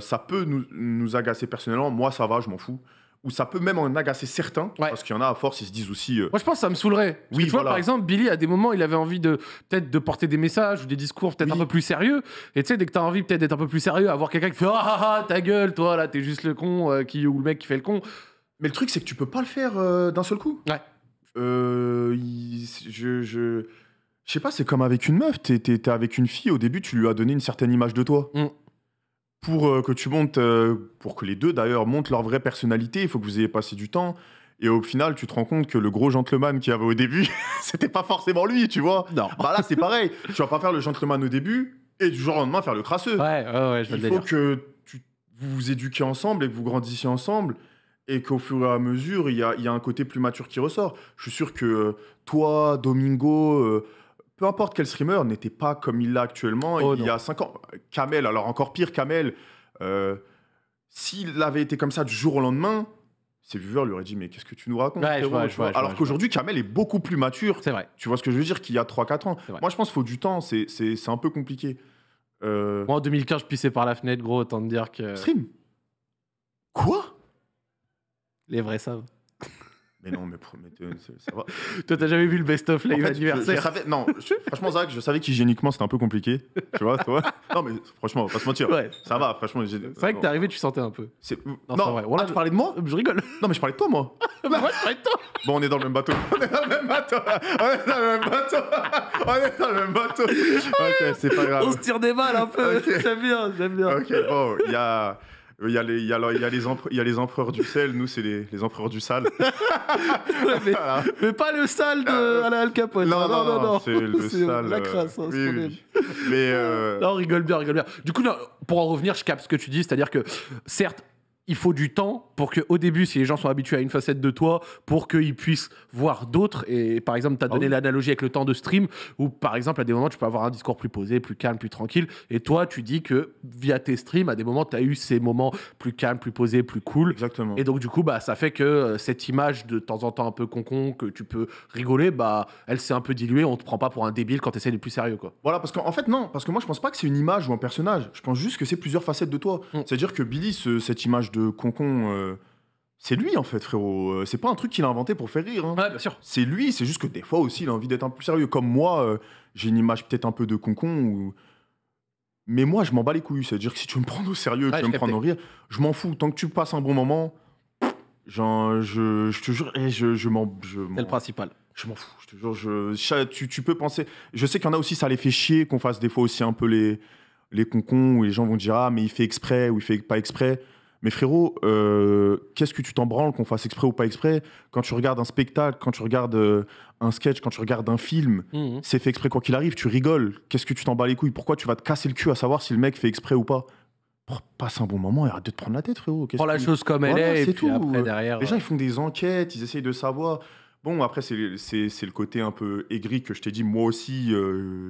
ça peut nous agacer personnellement. Moi, ça va, je m'en fous. Ou ça peut même en agacer certains, ouais. Parce qu'il y en a à force, ils se disent aussi... Moi, je pense que ça me saoulerait. Parce que tu vois, voilà. Par exemple, Billy, à des moments, il avait envie de peut-être de porter des messages ou des discours peut-être un peu plus sérieux. Et tu sais, dès que t'as envie peut-être d'être un peu plus sérieux, avoir quelqu'un qui fait « Ah, ah, ah, ta gueule, toi, là, t'es juste le con, ou le mec qui fait le con. » Mais le truc, c'est que tu peux pas le faire d'un seul coup. Ouais. Je sais pas, c'est comme avec une meuf. T'es avec une fille, au début, tu lui as donné une certaine image de toi. Mm. Pour que tu montes, pour que les deux d'ailleurs montent leur vraie personnalité, il faut que vous ayez passé du temps. Et au final, tu te rends compte que le gros gentleman qu'il y avait au début, c'était pas forcément lui, tu vois. Non. Bah là, c'est pareil. Tu vas pas faire le gentleman au début et du jour au lendemain faire le crasseux. Ouais, je veux dire. Il faut que vous vous éduquiez ensemble et que vous grandissiez ensemble et qu'au fur et à mesure, il y a un côté plus mature qui ressort. Je suis sûr que toi, Domingo. Peu importe quel streamer n'était pas comme il l'a actuellement il y a 5 ans. Kamel, alors encore pire, Kamel, s'il avait été comme ça du jour au lendemain, ses viewers lui auraient dit « Mais qu'est-ce que tu nous racontes ?» Alors qu'aujourd'hui, Kamel est beaucoup plus mature. C'est vrai. Tu vois ce que je veux dire qu'il y a 3-4 ans. Moi, je pense qu'il faut du temps. C'est un peu compliqué. Moi, en 2015, je pissais par la fenêtre, gros. Autant te dire que... Stream. Quoi? Les vrais savent. Mais non, mais Prométhée, ça va. Toi, t'as jamais vu le best-of live anniversaire? Non, franchement, Zach, je savais qu'hygiéniquement, c'était un peu compliqué. Tu vois, toi. Non, mais franchement, on va pas se mentir. Ouais. Ça va, franchement. C'est vrai que t'es arrivé, tu sentais un peu. Non, c'est vrai. Voilà, tu parlais de moi? Je rigole. Non, mais je parlais de toi, moi. Bah, moi, je parlais de toi. Bon, on est dans le même bateau. On est dans le même bateau. Ok, c'est pas grave. On se tire des balles un peu. Okay. J'aime bien. Ok, bon, il y a les empereurs du sel, nous c'est les empereurs du sale. mais pas le sale à la Al Capone. Non, c'est le sale. La crasse, hein, oui. Mais non, rigole bien. Du coup, non, pour en revenir, je capte ce que tu dis, c'est-à-dire que certes, il faut du temps pour que, au début, si les gens sont habitués à une facette de toi, pour qu'ils puissent voir d'autres. Et par exemple, tu as donné l'analogie avec le temps de stream, où par exemple, à des moments, tu peux avoir un discours plus posé, plus calme, plus tranquille. Et toi, tu dis que via tes streams, à des moments, tu as eu ces moments plus calmes, plus posés, plus cool. Exactement. Et donc, du coup, bah, ça fait que cette image de temps en temps un peu concon, que tu peux rigoler, bah, elle s'est un peu diluée. On ne te prend pas pour un débile quand tu essaies d'être plus sérieux, quoi. Voilà, parce qu'en fait, non. Parce que moi, je pense pas que c'est une image ou un personnage. Je pense juste que c'est plusieurs facettes de toi. Mmh. C'est-à-dire que Billy, cette image de concon, c'est lui en fait, frérot. C'est pas un truc qu'il a inventé pour faire rire, hein. Ouais, bien sûr. C'est lui, c'est juste que des fois aussi il a envie d'être un peu plus sérieux. Comme moi, j'ai une image peut-être un peu de concon, ou... mais moi je m'en bats les couilles. C'est-à-dire que si tu veux me prendre au sérieux, tu veux me prendre au rire, je m'en fous. Tant que tu passes un bon moment, genre, je te jure, et je m'en... C'est le principal. Je m'en fous, je te jure. Tu peux penser... Je sais qu'il y en a aussi, ça les fait chier qu'on fasse des fois aussi un peu les concons, où les gens vont dire « Ah, mais il fait exprès » ou « Il fait pas exprès ». Mais frérot, qu'est-ce que tu t'en branles qu'on fasse exprès ou pas exprès? Quand tu regardes un spectacle, quand tu regardes un sketch, quand tu regardes un film, c'est fait exprès quoi qu'il arrive, tu rigoles. Qu'est-ce que tu t'en bats les couilles? Pourquoi tu vas te casser le cul à savoir si le mec fait exprès ou pas? Passe un bon moment et arrête de te prendre la tête, frérot. Prends la chose comme elle est, et puis après, derrière... Les gens, ils font des enquêtes, ils essayent de savoir... Bon, après, c'est le côté un peu aigri que je t'ai dit. Moi aussi,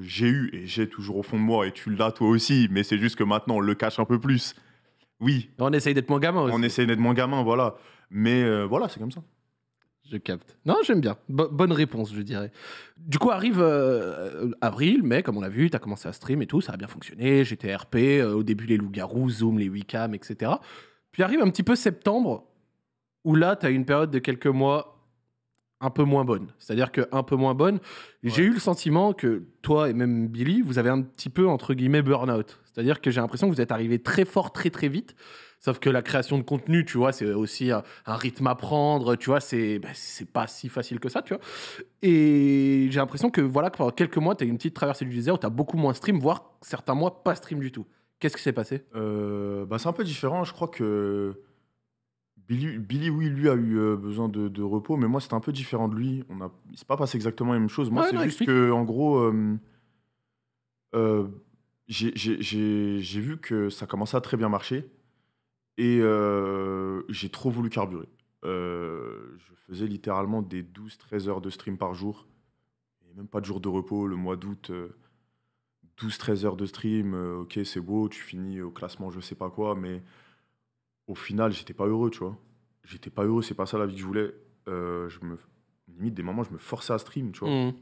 j'ai eu et j'ai toujours au fond de moi, et tu l'as toi aussi, mais c'est juste que maintenant, on le cache un peu plus. Oui. On essaye d'être moins gamin aussi. On essaye d'être moins gamin, voilà. Mais voilà, c'est comme ça. Je capte. Non, j'aime bien. Bonne réponse, je dirais. Du coup, arrive avril, mai, comme on l'a vu, tu as commencé à stream et tout, ça a bien fonctionné, j'étais RP, au début les loups-garous, Zoom, les webcams, etc. Puis arrive un petit peu septembre, où là, tu as une période de quelques mois un peu moins bonne. C'est-à-dire que un peu moins bonne, ouais. J'ai eu le sentiment que toi et même Billy, vous avez un petit peu, entre guillemets, burn-out. C'est-à-dire que j'ai l'impression que vous êtes arrivé très fort, très très vite. Sauf que la création de contenu, tu vois, c'est aussi un rythme à prendre. Tu vois, c'est pas si facile que ça, tu vois. Et j'ai l'impression que voilà, que pendant quelques mois, tu as une petite traversée du désert où tu as beaucoup moins stream, voire certains mois pas stream du tout. Qu'est-ce qui s'est passé? Bah, c'est un peu différent. Je crois que Billy, oui, lui a eu besoin de repos, mais moi, c'était un peu différent de lui. C'est pas passé exactement la même chose. Moi, c'est juste que, en gros, j'ai vu que ça commençait à très bien marcher et j'ai trop voulu carburer. Je faisais littéralement des 12-13 heures de stream par jour, et même pas de jour de repos. Le mois d'août, 12-13 heures de stream, ok, c'est beau, tu finis au classement, je sais pas quoi, mais... Au final, j'étais pas heureux, tu vois. J'étais pas heureux, c'est pas ça la vie que je voulais. Limite, des moments, je me forçais à stream, tu vois. Mais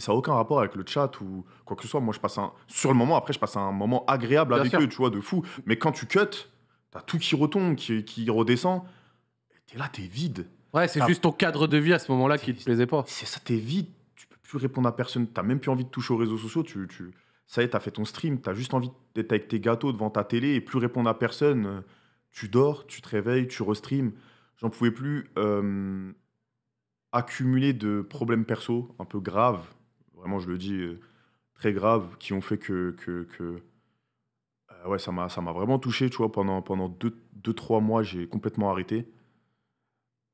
ça n'a aucun rapport avec le chat ou quoi que ce soit. Moi, je passe sur le moment, après, je passe un moment agréable avec eux, tu vois, de fou. Mais quand tu cut, t'as tout qui retombe, qui redescend. T'es là, t'es vide. Ouais, c'est juste ton cadre de vie à ce moment-là qui te plaisait pas. C'est ça, t'es vide. Tu peux plus répondre à personne. T'as même plus envie de toucher aux réseaux sociaux. Ça y est, t'as fait ton stream, t'as juste envie d'être avec tes gâteaux devant ta télé et plus répondre à personne. Tu dors, tu te réveilles, tu restream. J'en pouvais plus. Accumuler de problèmes perso un peu graves, vraiment je le dis, très graves, qui ont fait que ouais, ça m'a vraiment touché, tu vois. Pendant 2-3 mois, j'ai complètement arrêté.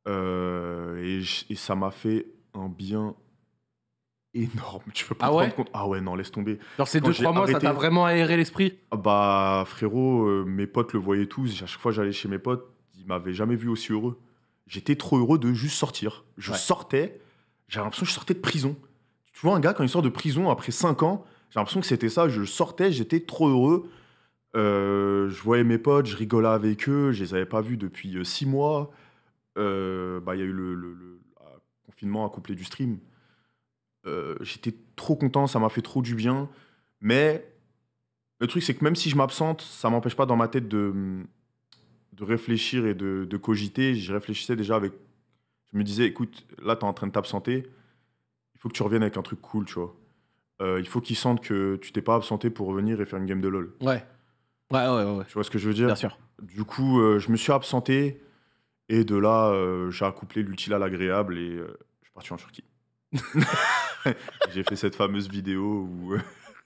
Et ça m'a fait un bien énorme, tu peux pas te rendre compte. Ah ouais, non, laisse tomber. Alors ces 2-3 mois, ça t'a vraiment aéré l'esprit? Bah frérot, mes potes le voyaient tous. À chaque fois j'allais chez mes potes, ils m'avaient jamais vu aussi heureux. J'étais trop heureux de juste sortir. Je sortais, j'avais l'impression que je sortais de prison. Tu vois un gars quand il sort de prison après 5 ans, j'ai l'impression que c'était ça. Je sortais, j'étais trop heureux. Je voyais mes potes, je rigolais avec eux, je les avais pas vus depuis 6 mois. Bah il y a eu le confinement accouplé du stream. J'étais trop content, ça m'a fait trop du bien. Mais le truc, c'est que même si je m'absente, ça m'empêche pas dans ma tête de réfléchir et de cogiter. J'y réfléchissais déjà avec... Je me disais, écoute, là, t'es en train de t'absenter. Il faut que tu reviennes avec un truc cool, tu vois. Il faut qu'ils sentent que tu t'es pas absenté pour revenir et faire une game de LOL. Ouais. Tu vois ce que je veux dire? Bien sûr. Du coup, je me suis absenté. Et de là, j'ai accouplé l'utile à l'agréable et je suis parti en Turquie. J'ai fait cette fameuse vidéo où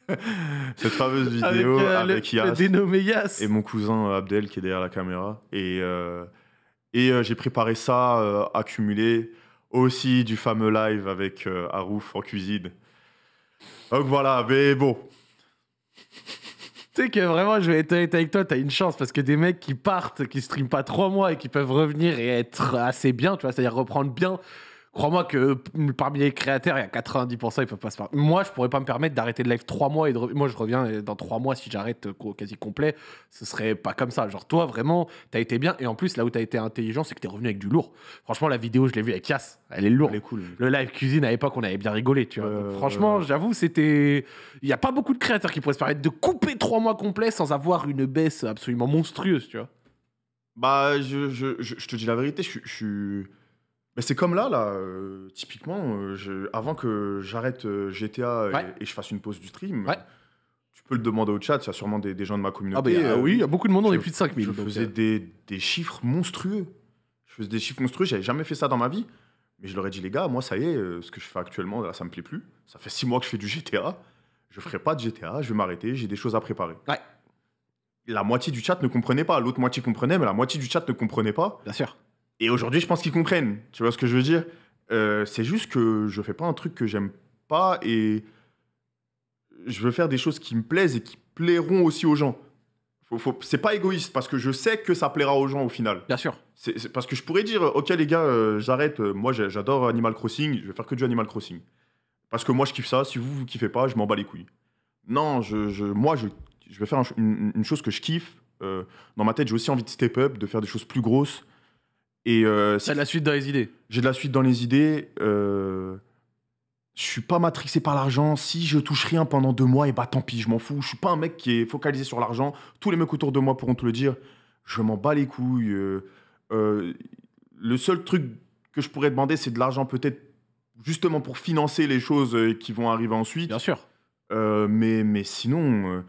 avec Yass, dénommé Yass, et mon cousin Abdel qui est derrière la caméra, et j'ai préparé ça, accumulé aussi du fameux live avec Arouf en cuisine. Donc voilà, mais bon. sais que vraiment, je vais être honnête avec toi, t'as une chance parce que des mecs qui partent, qui streament pas 3 mois et qui peuvent revenir et être assez bien, tu vois, c'est-à-dire reprendre bien. Crois-moi que parmi les créateurs, il y a 90%, ils peuvent pas se permettre. Moi, je pourrais pas me permettre d'arrêter de live 3 mois et de moi, je reviens dans 3 mois si j'arrête quasi complet. Ce serait pas comme ça. Genre, toi, vraiment, t'as été bien. Et en plus, là où t'as été intelligent, c'est que t'es revenu avec du lourd. Franchement, la vidéo, je l'ai vue avec Yass. Elle est lourde. Elle est cool. Le live cuisine, à l'époque, on avait bien rigolé, tu vois. Franchement, j'avoue, c'était. Il y a pas beaucoup de créateurs qui pourraient se permettre de couper 3 mois complets sans avoir une baisse absolument monstrueuse, tu vois. Bah, je te dis la vérité, je suis. Mais c'est comme là, typiquement, avant que j'arrête GTA et je fasse une pause du stream, tu peux le demander au chat, il y a sûrement des gens de ma communauté. Ah bah, oui, il y a beaucoup de monde, on est plus de 5000. Je faisais des chiffres monstrueux. Je faisais des chiffres monstrueux, j'avais jamais fait ça dans ma vie. Mais je leur ai dit, les gars, moi, ça y est, ce que je fais actuellement, là, ça me plaît plus. Ça fait 6 mois que je fais du GTA. Je ferai pas de GTA, je vais m'arrêter, j'ai des choses à préparer. Ouais. La moitié du chat ne comprenait pas, l'autre moitié comprenait, mais la moitié du chat ne comprenait pas. Bien sûr. Et aujourd'hui, je pense qu'ils comprennent. Tu vois ce que je veux dire? C'est juste que je fais pas un truc que j'aime pas et je veux faire des choses qui me plaisent et qui plairont aussi aux gens. C'est pas égoïste parce que je sais que ça plaira aux gens au final. Bien sûr. C'est parce que je pourrais dire, ok les gars, j'arrête. Moi, j'adore Animal Crossing. Je vais faire que du Animal Crossing parce que moi, je kiffe ça. Si vous, vous kiffez pas, je m'en bats les couilles. Non, moi, je vais faire une chose que je kiffe. Dans ma tête, j'ai aussi envie de step up, de faire des choses plus grosses. Et t'as de la suite dans les idées. J'ai de la suite dans les idées. Je suis pas matrixé par l'argent. Si je touche rien pendant 2 mois, et bah tant pis, je m'en fous. Je suis pas un mec qui est focalisé sur l'argent. Tous les mecs autour de moi pourront te le dire. Je m'en bats les couilles. Le seul truc que je pourrais demander, c'est de l'argent peut-être justement pour financer les choses qui vont arriver ensuite. Bien sûr. Mais sinon,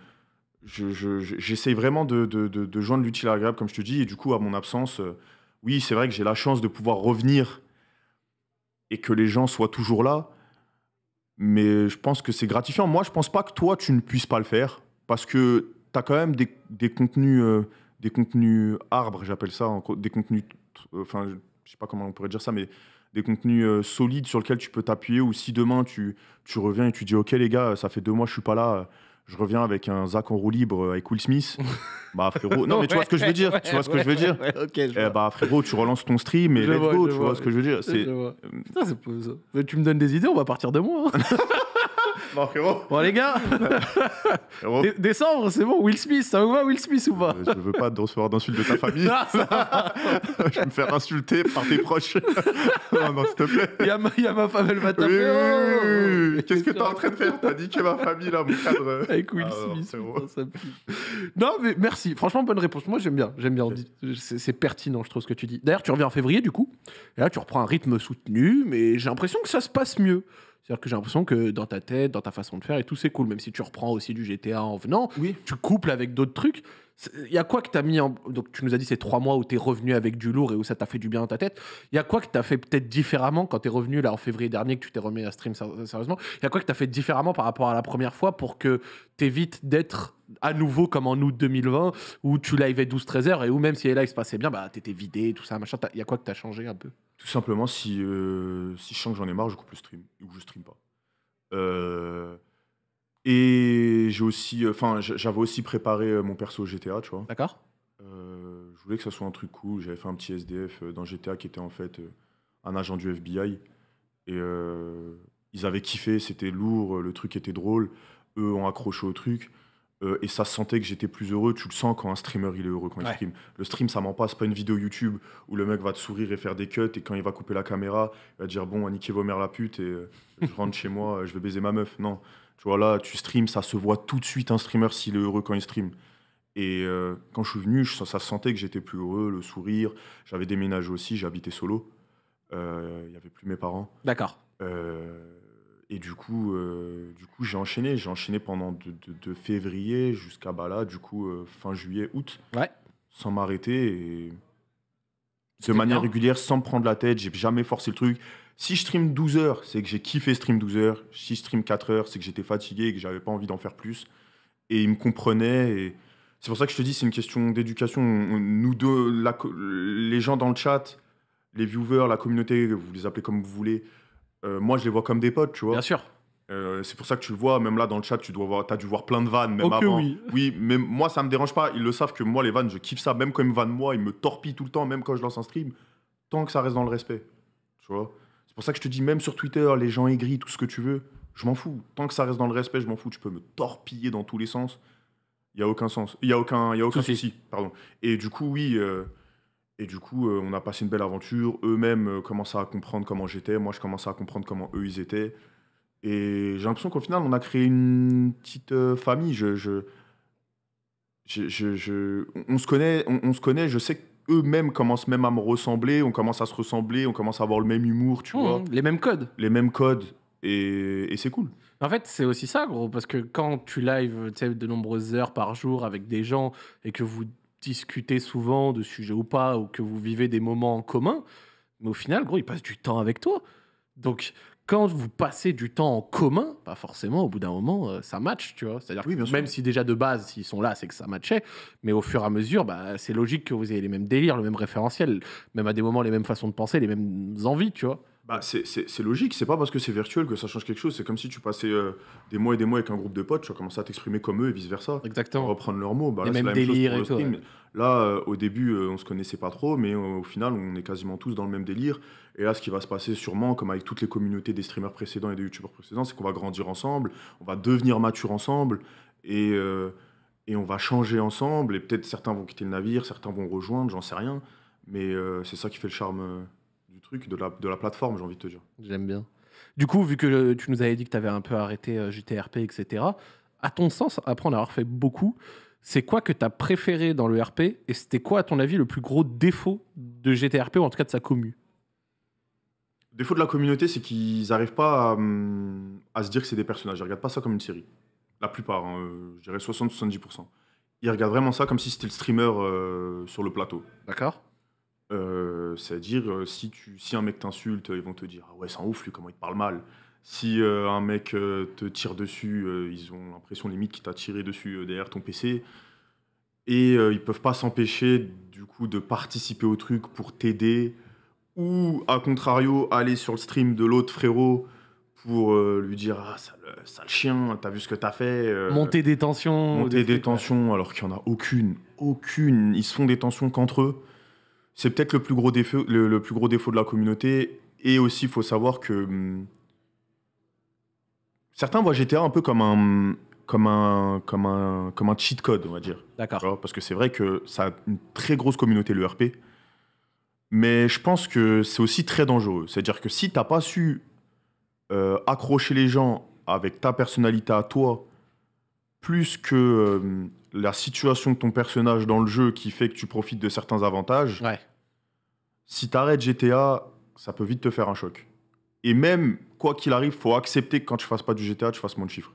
j'essaye vraiment de joindre l'utile à l'agréable, comme je te dis. Et du coup, à mon absence... oui, c'est vrai que j'ai la chance de pouvoir revenir et que les gens soient toujours là. Mais je pense que c'est gratifiant. Moi, je pense pas que toi, tu ne puisses pas le faire parce que tu as quand même des contenus arbres, j'appelle ça, des contenus, enfin, je sais pas comment on pourrait dire ça, mais des contenus solides sur lesquels tu peux t'appuyer. Ou si demain, tu reviens et tu dis « Ok, les gars, ça fait 2 mois, je suis pas là. » Je reviens avec un Zack en roue libre avec Will Smith. Bah frérot, non mais tu vois ce que je veux dire, tu vois ce que je veux dire. Okay, je vois. Bah frérot, tu relances ton stream et let's go, tu vois ce que je veux dire. C'est putain, c'est pas ça. Mais tu me donnes des idées, on va partir de moi. Hein. Bon frérot. Bon les gars. Décembre, c'est bon, Will Smith, ça vous va Will Smith ou pas? Je veux pas recevoir d'insultes de ta famille. Non, je vais me faire insulter par tes proches. Non, non, s'il te plaît. Il y a ma femme, elle va taper. Oui. Qu'est-ce que t'es en train de faire? T'as niqué ma famille là, mon cadre. Avec Will Smith. Non, ça pue. Non mais merci, franchement bonne réponse. Moi j'aime bien, c'est pertinent je trouve ce que tu dis. D'ailleurs tu reviens en février du coup, et là tu reprends un rythme soutenu, mais j'ai l'impression que ça se passe mieux. C'est-à-dire que j'ai l'impression que dans ta tête, dans ta façon de faire et tout, c'est cool. Même si tu reprends aussi du GTA en venant, oui. Tu couples avec d'autres trucs. Il y a quoi que t'as mis en... Donc tu nous as dit ces 3 mois où t'es revenu avec du lourd et où ça t'a fait du bien dans ta tête. Il y a quoi que t'as fait peut-être différemment quand t'es revenu là en février dernier, que tu t'es remis à stream sérieusement? Il y a quoi que t'as fait différemment par rapport à la première fois pour que t'évites d'être à nouveau comme en août 2020 où tu livais 12-13 heures et où même si les lives se passaient bien, bah t'étais vidé, tout ça, machin. Il y a quoi que t'as changé un peu? Tout simplement, si je sens que j'en ai marre, je coupe le stream ou je stream pas. Et j'ai aussi, j'avais aussi préparé mon perso GTA, tu vois. D'accord. Je voulais que ça soit un truc cool. J'avais fait un petit SDF dans GTA qui était en fait un agent du FBI. Et ils avaient kiffé, c'était lourd, le truc était drôle. Eux ont accroché au truc. Et ça se sentait que j'étais plus heureux. Tu le sens quand un streamer il est heureux quand il stream. Le stream, ça ment pas. C'est pas une vidéo YouTube où le mec va te sourire et faire des cuts. Et quand il va couper la caméra, il va dire bon, niquez vos mères la pute et je rentre chez moi, je vais baiser ma meuf. Non. Tu vois, là, tu streams, ça se voit tout de suite un streamer s'il est heureux quand il stream. Et quand je suis venu, ça se sentait que j'étais plus heureux, le sourire. J'avais déménagé aussi, j'habitais solo. Il n'y avait plus mes parents. D'accord. Et du coup j'ai enchaîné pendant de février jusqu'à là, du coup, fin juillet, août. Ouais. Sans m'arrêter et de manière régulière, sans me prendre la tête. J'ai jamais forcé le truc. Si je stream 12 heures, c'est que j'ai kiffé stream 12 heures. Si je stream 4 heures, c'est que j'étais fatigué et que j'avais pas envie d'en faire plus. Et ils me comprenaient. Et... c'est pour ça que je te dis, c'est une question d'éducation. Nous deux, les gens dans le chat, les viewers, la communauté, vous les appelez comme vous voulez. Moi, je les vois comme des potes, tu vois. Bien sûr. C'est pour ça que tu le vois, même là dans le chat, tu dois voir, t'as dû voir plein de vannes, même avant. Oui, mais moi ça me dérange pas, ils le savent que moi les vannes, je kiffe ça, même quand ils me vannent moi, ils me torpillent tout le temps, même quand je lance un stream, tant que ça reste dans le respect, tu vois. C'est pour ça que je te dis, même sur Twitter, les gens aigris, tout ce que tu veux, je m'en fous. Tant que ça reste dans le respect, je m'en fous, tu peux me torpiller dans tous les sens, il y a aucun sens, il y a aucun souci, pardon. Et du coup, oui. On a passé une belle aventure. Eux-mêmes commençaient à comprendre comment j'étais. Moi, je commençais à comprendre comment eux, ils étaient. Et j'ai l'impression qu'au final, on a créé une petite famille. On se connaît. Je sais qu'eux-mêmes commencent même à me ressembler. On commence à se ressembler. On commence à avoir le même humour, tu vois. Les mêmes codes. Et c'est cool. En fait, c'est aussi ça, gros. Parce que quand tu live de nombreuses heures par jour avec des gens et que vous discuter souvent de sujets ou pas, ou que vous vivez des moments en commun, mais au final, gros, ils passent du temps avec toi. Donc, quand vous passez du temps en commun, bah forcément, au bout d'un moment, ça match, tu vois. C'est-à-dire que même si déjà de base, s'ils sont là, c'est que ça matchait, mais au fur et à mesure, bah, c'est logique que vous ayez les mêmes délires, le même référentiel, même à des moments, les mêmes façons de penser, les mêmes envies, tu vois. Bah, c'est logique, c'est pas parce que c'est virtuel que ça change quelque chose. C'est comme si tu passais des mois avec un groupe de potes, tu as commencé à t'exprimer comme eux et vice-versa. Exactement. Reprendre leurs mots. Bah, là, c'est la même chose pour le stream. Ouais. Là, au début, on se connaissait pas trop, mais au final, on est quasiment tous dans le même délire. Et là, ce qui va se passer sûrement, comme avec toutes les communautés des streamers précédents et des youtubeurs précédents, c'est qu'on va grandir ensemble, on va devenir mature ensemble et on va changer ensemble. Et peut-être certains vont quitter le navire, certains vont rejoindre, j'en sais rien. Mais c'est ça qui fait le charme... De la plateforme, j'ai envie de te dire. J'aime bien. Du coup, vu que tu nous avais dit que tu avais un peu arrêté JTRP, etc., à ton sens, après en avoir fait beaucoup, c'est quoi que tu as préféré dans le RP et c'était quoi, à ton avis, le plus gros défaut de JTRP ou en tout cas de sa commu? Le défaut de la communauté, c'est qu'ils n'arrivent pas à se dire que c'est des personnages. Ils ne regardent pas ça comme une série. La plupart, hein, je dirais 60-70%. Ils regardent vraiment ça comme si c'était le streamer sur le plateau. D'accord. C'est-à-dire, si un mec t'insulte, ils vont te dire « Ah ouais, c'est un ouf, lui, comment il te parle mal ?» Si un mec te tire dessus, ils ont l'impression limite qu'il t'a tiré dessus derrière ton PC. Et ils peuvent pas s'empêcher, du coup, de participer au truc pour t'aider. Ou, à contrario, aller sur le stream de l'autre frérot pour lui dire « Ah, sale chien, t'as vu ce que t'as fait ?» Monter des tensions. Alors qu'il y en a aucune. Aucune. Ils se font des tensions qu'entre eux. C'est peut-être le plus gros défaut de la communauté. Et aussi, il faut savoir que certains voient GTA un peu comme un cheat code, on va dire. D'accord. Parce que c'est vrai que ça a une très grosse communauté, le RP. Mais je pense que c'est aussi très dangereux. C'est-à-dire que si tu n'as pas su accrocher les gens avec ta personnalité à toi, plus que... la situation de ton personnage dans le jeu qui fait que tu profites de certains avantages, ouais. Si t'arrêtes GTA, ça peut vite te faire un choc. Et même, quoi qu'il arrive, faut accepter que quand tu fasses pas du GTA, tu fasses moins de chiffres.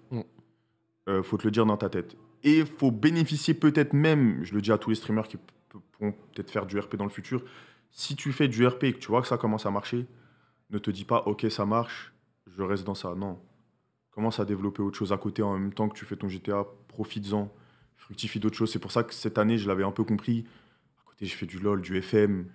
Faut te le dire dans ta tête. Et faut bénéficier peut-être même, je le dis à tous les streamers qui pourront peut-être faire du RP dans le futur, si tu fais du RP et que tu vois que ça commence à marcher, ne te dis pas « Ok, ça marche, je reste dans ça ». Non. Commence à développer autre chose à côté en même temps que tu fais ton GTA, profites-en. Fructifie d'autres choses. C'est pour ça que cette année, je l'avais un peu compris. À côté, j'ai fait du LOL, du FM.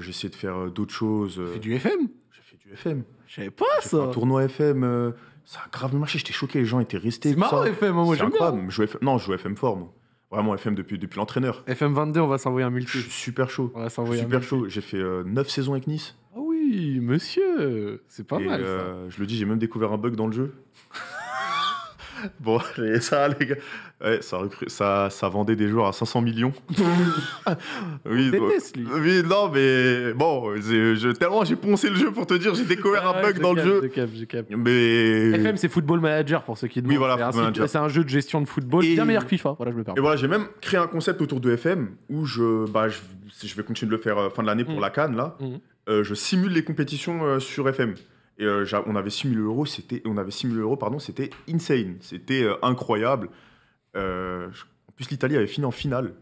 J'essaie de faire d'autres choses. Tu fais du FM ? J'ai fait du FM. Je savais pas ça. Fait un tournoi FM, ça a grave marché. J'étais choqué, les gens étaient restés. C'est marrant, ça. FM, moi j'aime bien. Non, je joue FM fort, moi. Vraiment, FM depuis l'entraîneur. FM 22, on va s'envoyer un multi. Je suis super chaud. J'ai fait 9 saisons avec Nice. Ah oui, monsieur, c'est pas mal. Ça. Je le dis, j'ai même découvert un bug dans le jeu. Bon, ça, les gars, ouais, ça vendait des joueurs à 500 millions. Oui, oui, non, mais bon, tellement j'ai poncé le jeu pour te dire, j'ai découvert un bug dans le jeu. Mais... FM, c'est Football Manager pour ceux qui demandent. Oui, voilà, c'est un jeu de gestion de football bien meilleur que FIFA. Voilà, je me permets. Et voilà, j'ai même créé un concept autour de FM où je vais continuer de le faire fin de l'année pour la CAN, là. Je simule les compétitions sur FM. Et on avait 6 000 euros, c'était insane, c'était incroyable. En plus, l'Italie avait fini en finale,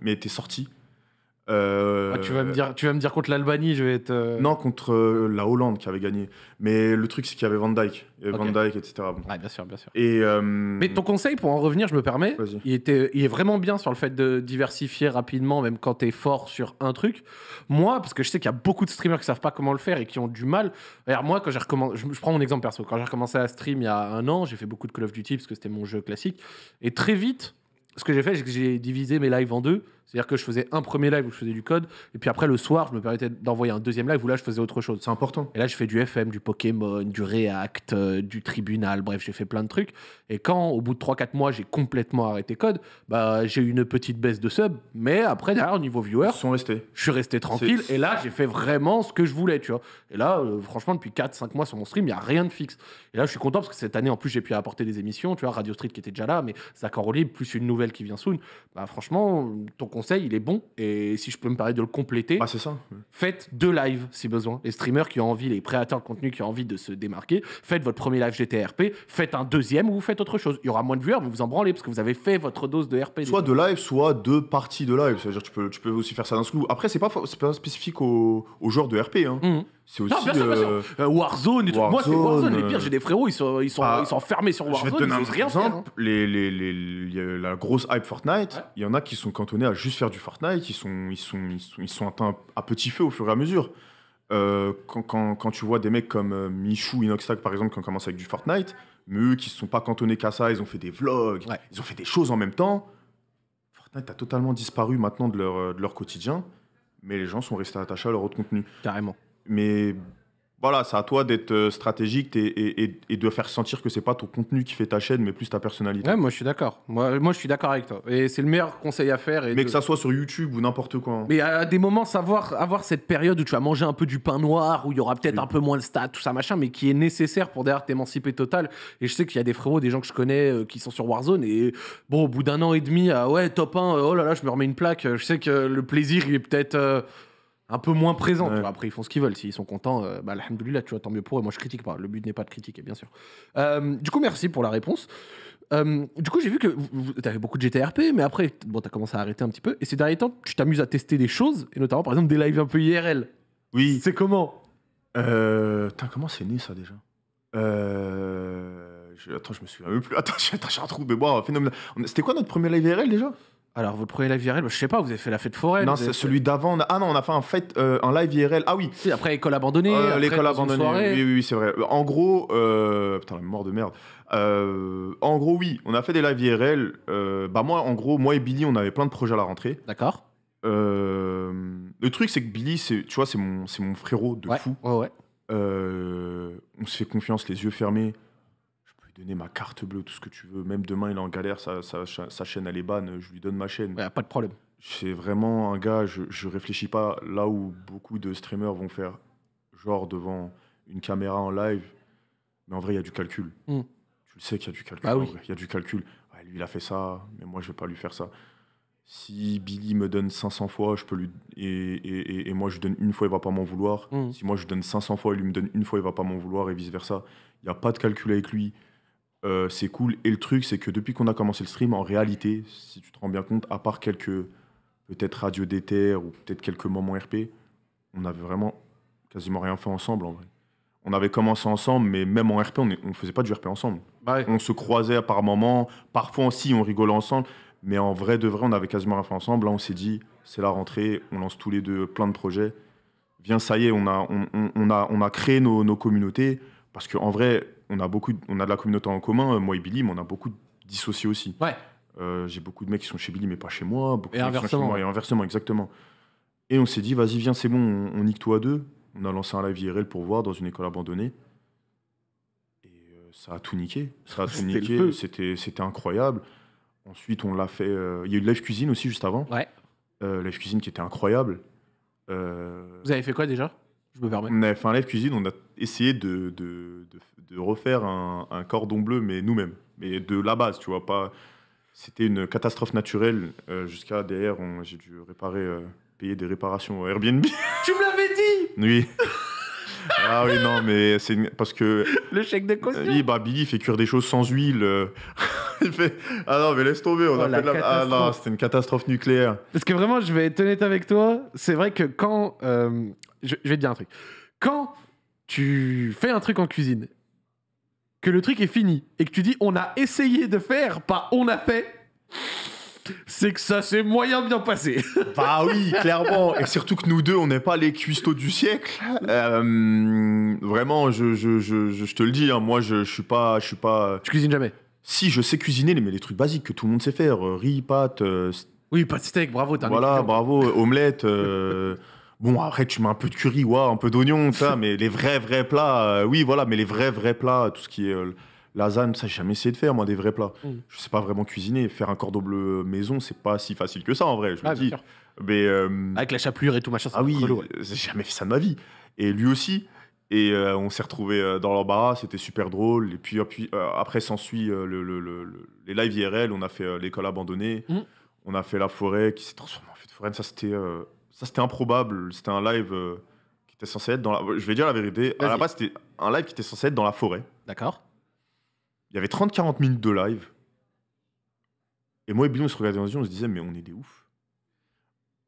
mais était sortie. Ah, tu vas me dire contre l'Albanie, je vais être... Non, contre la Hollande qui avait gagné. Mais le truc, c'est qu'il y avait Van Dijk, et okay. Van Dijk, etc. Bon. Ouais, bien sûr, bien sûr. Et, mais ton conseil, pour en revenir, je me permets, il est vraiment bien sur le fait de diversifier rapidement, même quand tu es fort sur un truc. Moi, parce que je sais qu'il y a beaucoup de streamers qui savent pas comment le faire et qui ont du mal. Alors moi, quand j'ai recommencé, je prends mon exemple perso, quand j'ai recommencé à stream il y a 1 an, j'ai fait beaucoup de Call of Duty parce que c'était mon jeu classique. Et très vite... Ce que j'ai fait, c'est que j'ai divisé mes lives en 2. C'est-à-dire que je faisais un premier live où je faisais du code, et puis après, le soir, je me permettais d'envoyer un deuxième live où là, je faisais autre chose. C'est important. Et là, je fais du FM, du Pokémon, du React, du Tribunal, bref, j'ai fait plein de trucs. Et quand, au bout de 3-4 mois, j'ai complètement arrêté code, bah, j'ai eu une petite baisse de sub, mais après, derrière, au niveau viewer, je suis resté tranquille, et là, j'ai fait vraiment ce que je voulais, tu vois. Et là, franchement, depuis 4-5 mois sur mon stream, il n'y a rien de fixe. Et là, je suis content parce que cette année, en plus, j'ai pu apporter des émissions, tu vois, Radio Street qui était déjà là, mais Zack en Roue Libre, plus une nouvelle qui vient soon. Bah, franchement, ton conseil, il est bon. Et si je peux me permettre de le compléter, ah, c'est ça. Faites 2 lives si besoin. Les streamers qui ont envie, les créateurs de contenu qui ont envie de se démarquer, faites votre premier live GTRP, faites un deuxième ou vous faites autre chose. Il y aura moins de viewers, mais vous en branlez parce que vous avez fait votre dose de RP. Soit de live, soit 2 parties de live. C'est-à-dire tu peux aussi faire ça d'un coup. Après, c'est pas spécifique au genre de RP. Hein. Mmh. C'est aussi Warzone et tout. Moi, c'est Warzone. Les pires, j'ai des frérots, ils sont fermés sur Warzone. Je vais te donner un exemple. La grosse hype Fortnite, ouais. Il y en a qui sont cantonnés à juste faire du Fortnite, ils sont atteints à petit feu au fur et à mesure. Quand tu vois des mecs comme Michou, Inoxtag par exemple, qui ont commencé avec du Fortnite, mais eux qui ne sont pas cantonnés qu'à ça, ils ont fait des vlogs, ouais. Ils ont fait des choses en même temps. Fortnite a totalement disparu maintenant de leur quotidien, mais les gens sont restés attachés à leur autre contenu. Carrément. Mais voilà, c'est à toi d'être stratégique et de faire sentir que c'est pas ton contenu qui fait ta chaîne, mais plus ta personnalité. Ouais, moi je suis d'accord. Moi je suis d'accord avec toi. Et c'est le meilleur conseil à faire. Mais que ça soit sur YouTube ou n'importe quoi. Hein. Mais à des moments, avoir cette période où tu vas manger un peu du pain noir, où il y aura peut-être un peu moins de stats, tout ça machin, mais qui est nécessaire pour derrière t'émanciper total. Et je sais qu'il y a des frérots, des gens que je connais qui sont sur Warzone. Et bon, au bout d'1 an et demi, ouais, top 1, oh là là, je me remets une plaque. Je sais que le plaisir, il est peut-être... un peu moins présent, ouais. Tu vois. Après ils font ce qu'ils veulent, s'ils sont contents, bah alhamdoulilah, tu vois, tant mieux pour eux. Moi je critique pas, le but n'est pas de critiquer, bien sûr. Du coup merci pour la réponse. Du coup j'ai vu que tu avais beaucoup de GTRP, mais après bon, tu as commencé à arrêter un petit peu, et ces derniers temps tu t'amuses à tester des choses, et notamment par exemple des lives un peu IRL. Oui. C'est comment comment c'est né ça déjà? Attends, je me souviens même plus. Attends, j'ai un trou, mais bon, phénoménal. C'était quoi notre premier live IRL déjà? Alors, votre premier live IRL, je sais pas, vous avez fait la fête foraine. Non, c'est celui d'avant. Ah non, on a fait un live IRL. Ah oui. Si, après, école abandonnée. L'école abandonnée. Oui, c'est vrai. En gros, putain, la mémoire de merde. En gros, oui, on a fait des lives IRL. Bah, moi, en gros, moi et Billy, on avait plein de projets à la rentrée. D'accord. Le truc, c'est que Billy, tu vois, c'est mon frérot de fou. Ouais, ouais. On se fait confiance, les yeux fermés. Donner ma carte bleue, tout ce que tu veux. Même demain, il est en galère, sa chaîne, elle est ban, je lui donne ma chaîne. Ouais, pas de problème. C'est vraiment un gars, je réfléchis pas. Là où beaucoup de streamers vont faire genre devant une caméra en live, mais en vrai, il y a du calcul. Mm. Tu le sais qu'il y a du calcul. Ah oui. Il y a du calcul. Ouais, lui, il a fait ça, mais moi, je vais pas lui faire ça. Si Billy me donne 500 fois, je peux lui... Et moi, je donne 1 fois, il va pas m'en vouloir. Mm. Si moi, je donne 500 fois, et lui me donne 1 fois, il va pas m'en vouloir, et vice-versa. Il n'y a pas de calcul avec lui. C'est cool, et le truc c'est que depuis qu'on a commencé le stream, en réalité, si tu te rends bien compte, à part quelques peut-être radio DTR ou peut-être quelques moments RP, on avait vraiment quasiment rien fait ensemble en vrai. On avait commencé ensemble, mais même en RP, on faisait pas du RP ensemble. Ouais. On se croisait par moments, parfois aussi on rigolait ensemble, mais en vrai de vrai, on avait quasiment rien fait ensemble. Là on s'est dit, c'est la rentrée, on lance tous les deux plein de projets. Viens, ça y est, on a créé nos communautés, parce qu'en vrai, on a de la communauté en commun, moi et Billy, mais on a beaucoup de dissociés aussi. Ouais. J'ai beaucoup de mecs qui sont chez Billy, mais pas chez moi. Et inversement. Moi, et inversement, exactement. Et on s'est dit, vas-y, viens, c'est bon, on nique toi à deux. On a lancé un live IRL pour voir dans une école abandonnée. Et ça a tout niqué. Ça a tout niqué. C'était incroyable. Ensuite, on l'a fait. Il y a eu de live cuisine aussi juste avant. Ouais. Live cuisine qui était incroyable. Vous avez fait quoi déjà? Je me permets. On avait fait un live cuisine, on a essayé de refaire un cordon bleu, mais nous-mêmes. Mais de la base, tu vois, pas... C'était une catastrophe naturelle. Jusqu'à derrière, j'ai dû réparer, payer des réparations à Airbnb. Tu me l'avais dit. Oui. Ah oui, non, mais c'est... Parce que... Le chèque de caution. Billy fait cuire des choses sans huile. Il fait ah non, mais laisse tomber, on a fait de la. Ah non, c'était une catastrophe nucléaire. Parce que vraiment, je vais être honnête avec toi, c'est vrai que quand. Je vais te dire un truc. Quand tu fais un truc en cuisine, que le truc est fini, et que tu dis on a essayé de faire, pas on a fait. C'est que ça s'est moyen bien passé. Bah oui, clairement. Et surtout que nous deux, on n'est pas les cuistots du siècle. Vraiment, je te le dis, hein, moi, je suis pas... Tu cuisines jamais? Si, je sais cuisiner, mais les trucs basiques que tout le monde sait faire. Riz, pâtes... Oui, pâtes steak, bravo. Voilà, bravo. Omelette. Bon, après, tu mets un peu de curry, ouah, un peu d'oignon, ça. Mais les vrais plats... oui, voilà, mais les vrais plats, tout ce qui est... lasagne, ça, j'ai jamais essayé de faire, moi, des vrais plats. Je sais pas vraiment cuisiner. Faire un cordon bleu maison, c'est pas si facile que ça, en vrai, je me dis. Bien sûr. Mais, avec la chapelure et tout, machin, ça ah oui, j'ai jamais fait ça de ma vie. Et lui aussi. Et on s'est retrouvés dans l'embarras, c'était super drôle. Et puis, après, s'ensuit les lives IRL. On a fait l'école abandonnée. On a fait la forêt qui s'est transformée en fête foraine. Ça, c'était improbable. C'était un live qui était censé être dans la... Je vais dire la vérité. À la base, c'était un live qui était censé être dans la forêt. D'accord. Il y avait 30-40 minutes de live. Et moi et Billy, on se regardait dans les yeux, on se disait, mais on est des oufs.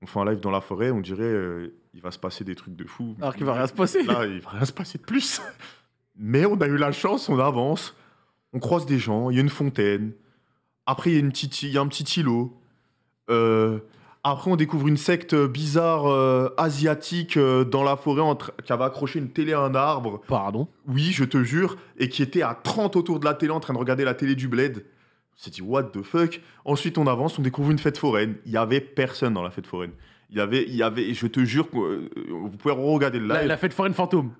On fait un live dans la forêt, on dirait, il va se passer des trucs de fou. Alors qu'il va rien se passer. Là, il va rien se passer de plus. Mais on a eu la chance, on avance, on croise des gens, il y a une fontaine. Après, il y a un petit îlot. Après, on découvre une secte bizarre asiatique dans la forêt qui avait accroché une télé à un arbre. Pardon? Oui, je te jure. Et qui était à 30 autour de la télé en train de regarder la télé du bled. On s'est dit, what the fuck? Ensuite, on avance, on découvre une fête foraine. Il n'y avait personne dans la fête foraine. Il y avait, je te jure, vous pouvez regarder le live. La fête foraine fantôme.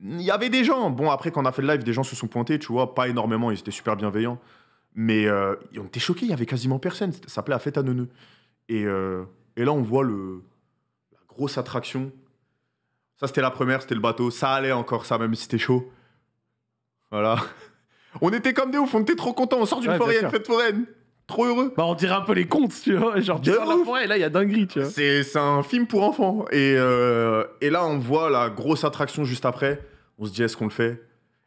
Il y avait des gens. Bon, après, quand on a fait le live, des gens se sont pointés, tu vois. Pas énormément, ils étaient super bienveillants. Mais on était choqués, il n'y avait quasiment personne. Ça s'appelait la fête à neuneux. Et là, on voit la grosse attraction. Ça, c'était la première, c'était le bateau. Ça allait encore, ça, même si c'était chaud. Voilà. On était comme des ouf, on était trop contents. On sort d'une forêt, une fête foraine. Trop heureux. Bah, on dirait un peu les contes, tu vois. Genre, tu sors de la forêt, là, il y a dinguerie, tu vois. C'est un film pour enfants. Et là, on voit la grosse attraction juste après. On se dit, est-ce qu'on le fait?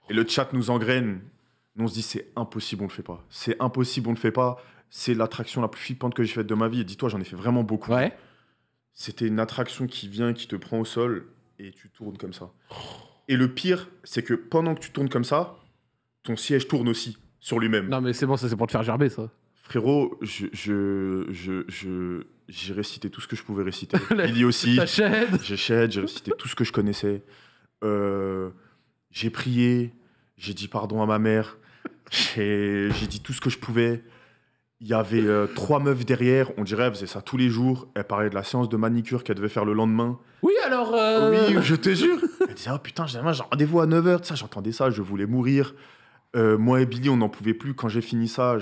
Et le chat nous engraine. On se dit, c'est impossible, on le fait pas. C'est impossible, on le fait pas. C'est l'attraction la plus flippante que j'ai faite de ma vie. Et dis-toi, j'en ai fait vraiment beaucoup. Ouais. C'était une attraction qui vient, qui te prend au sol et tu tournes comme ça. Et le pire, c'est que pendant que tu tournes comme ça, ton siège tourne aussi sur lui-même. Non mais c'est bon, ça c'est pour te faire gerber ça. Frérot, j'ai récité tout ce que je pouvais réciter. Billy aussi. J'ai récité tout ce que je connaissais. J'ai prié, j'ai dit pardon à ma mère, j'ai dit tout ce que je pouvais. Il y avait 3 meufs derrière, on dirait, elle faisait ça tous les jours. Elle parlait de la séance de manicure qu'elle devait faire le lendemain. Oui, alors... Oui, je te jure. Elle disait, ah oh, putain, j'ai rendez-vous à 9h. J'entendais ça, je voulais mourir. Moi et Billy, on n'en pouvait plus. Quand j'ai fini ça,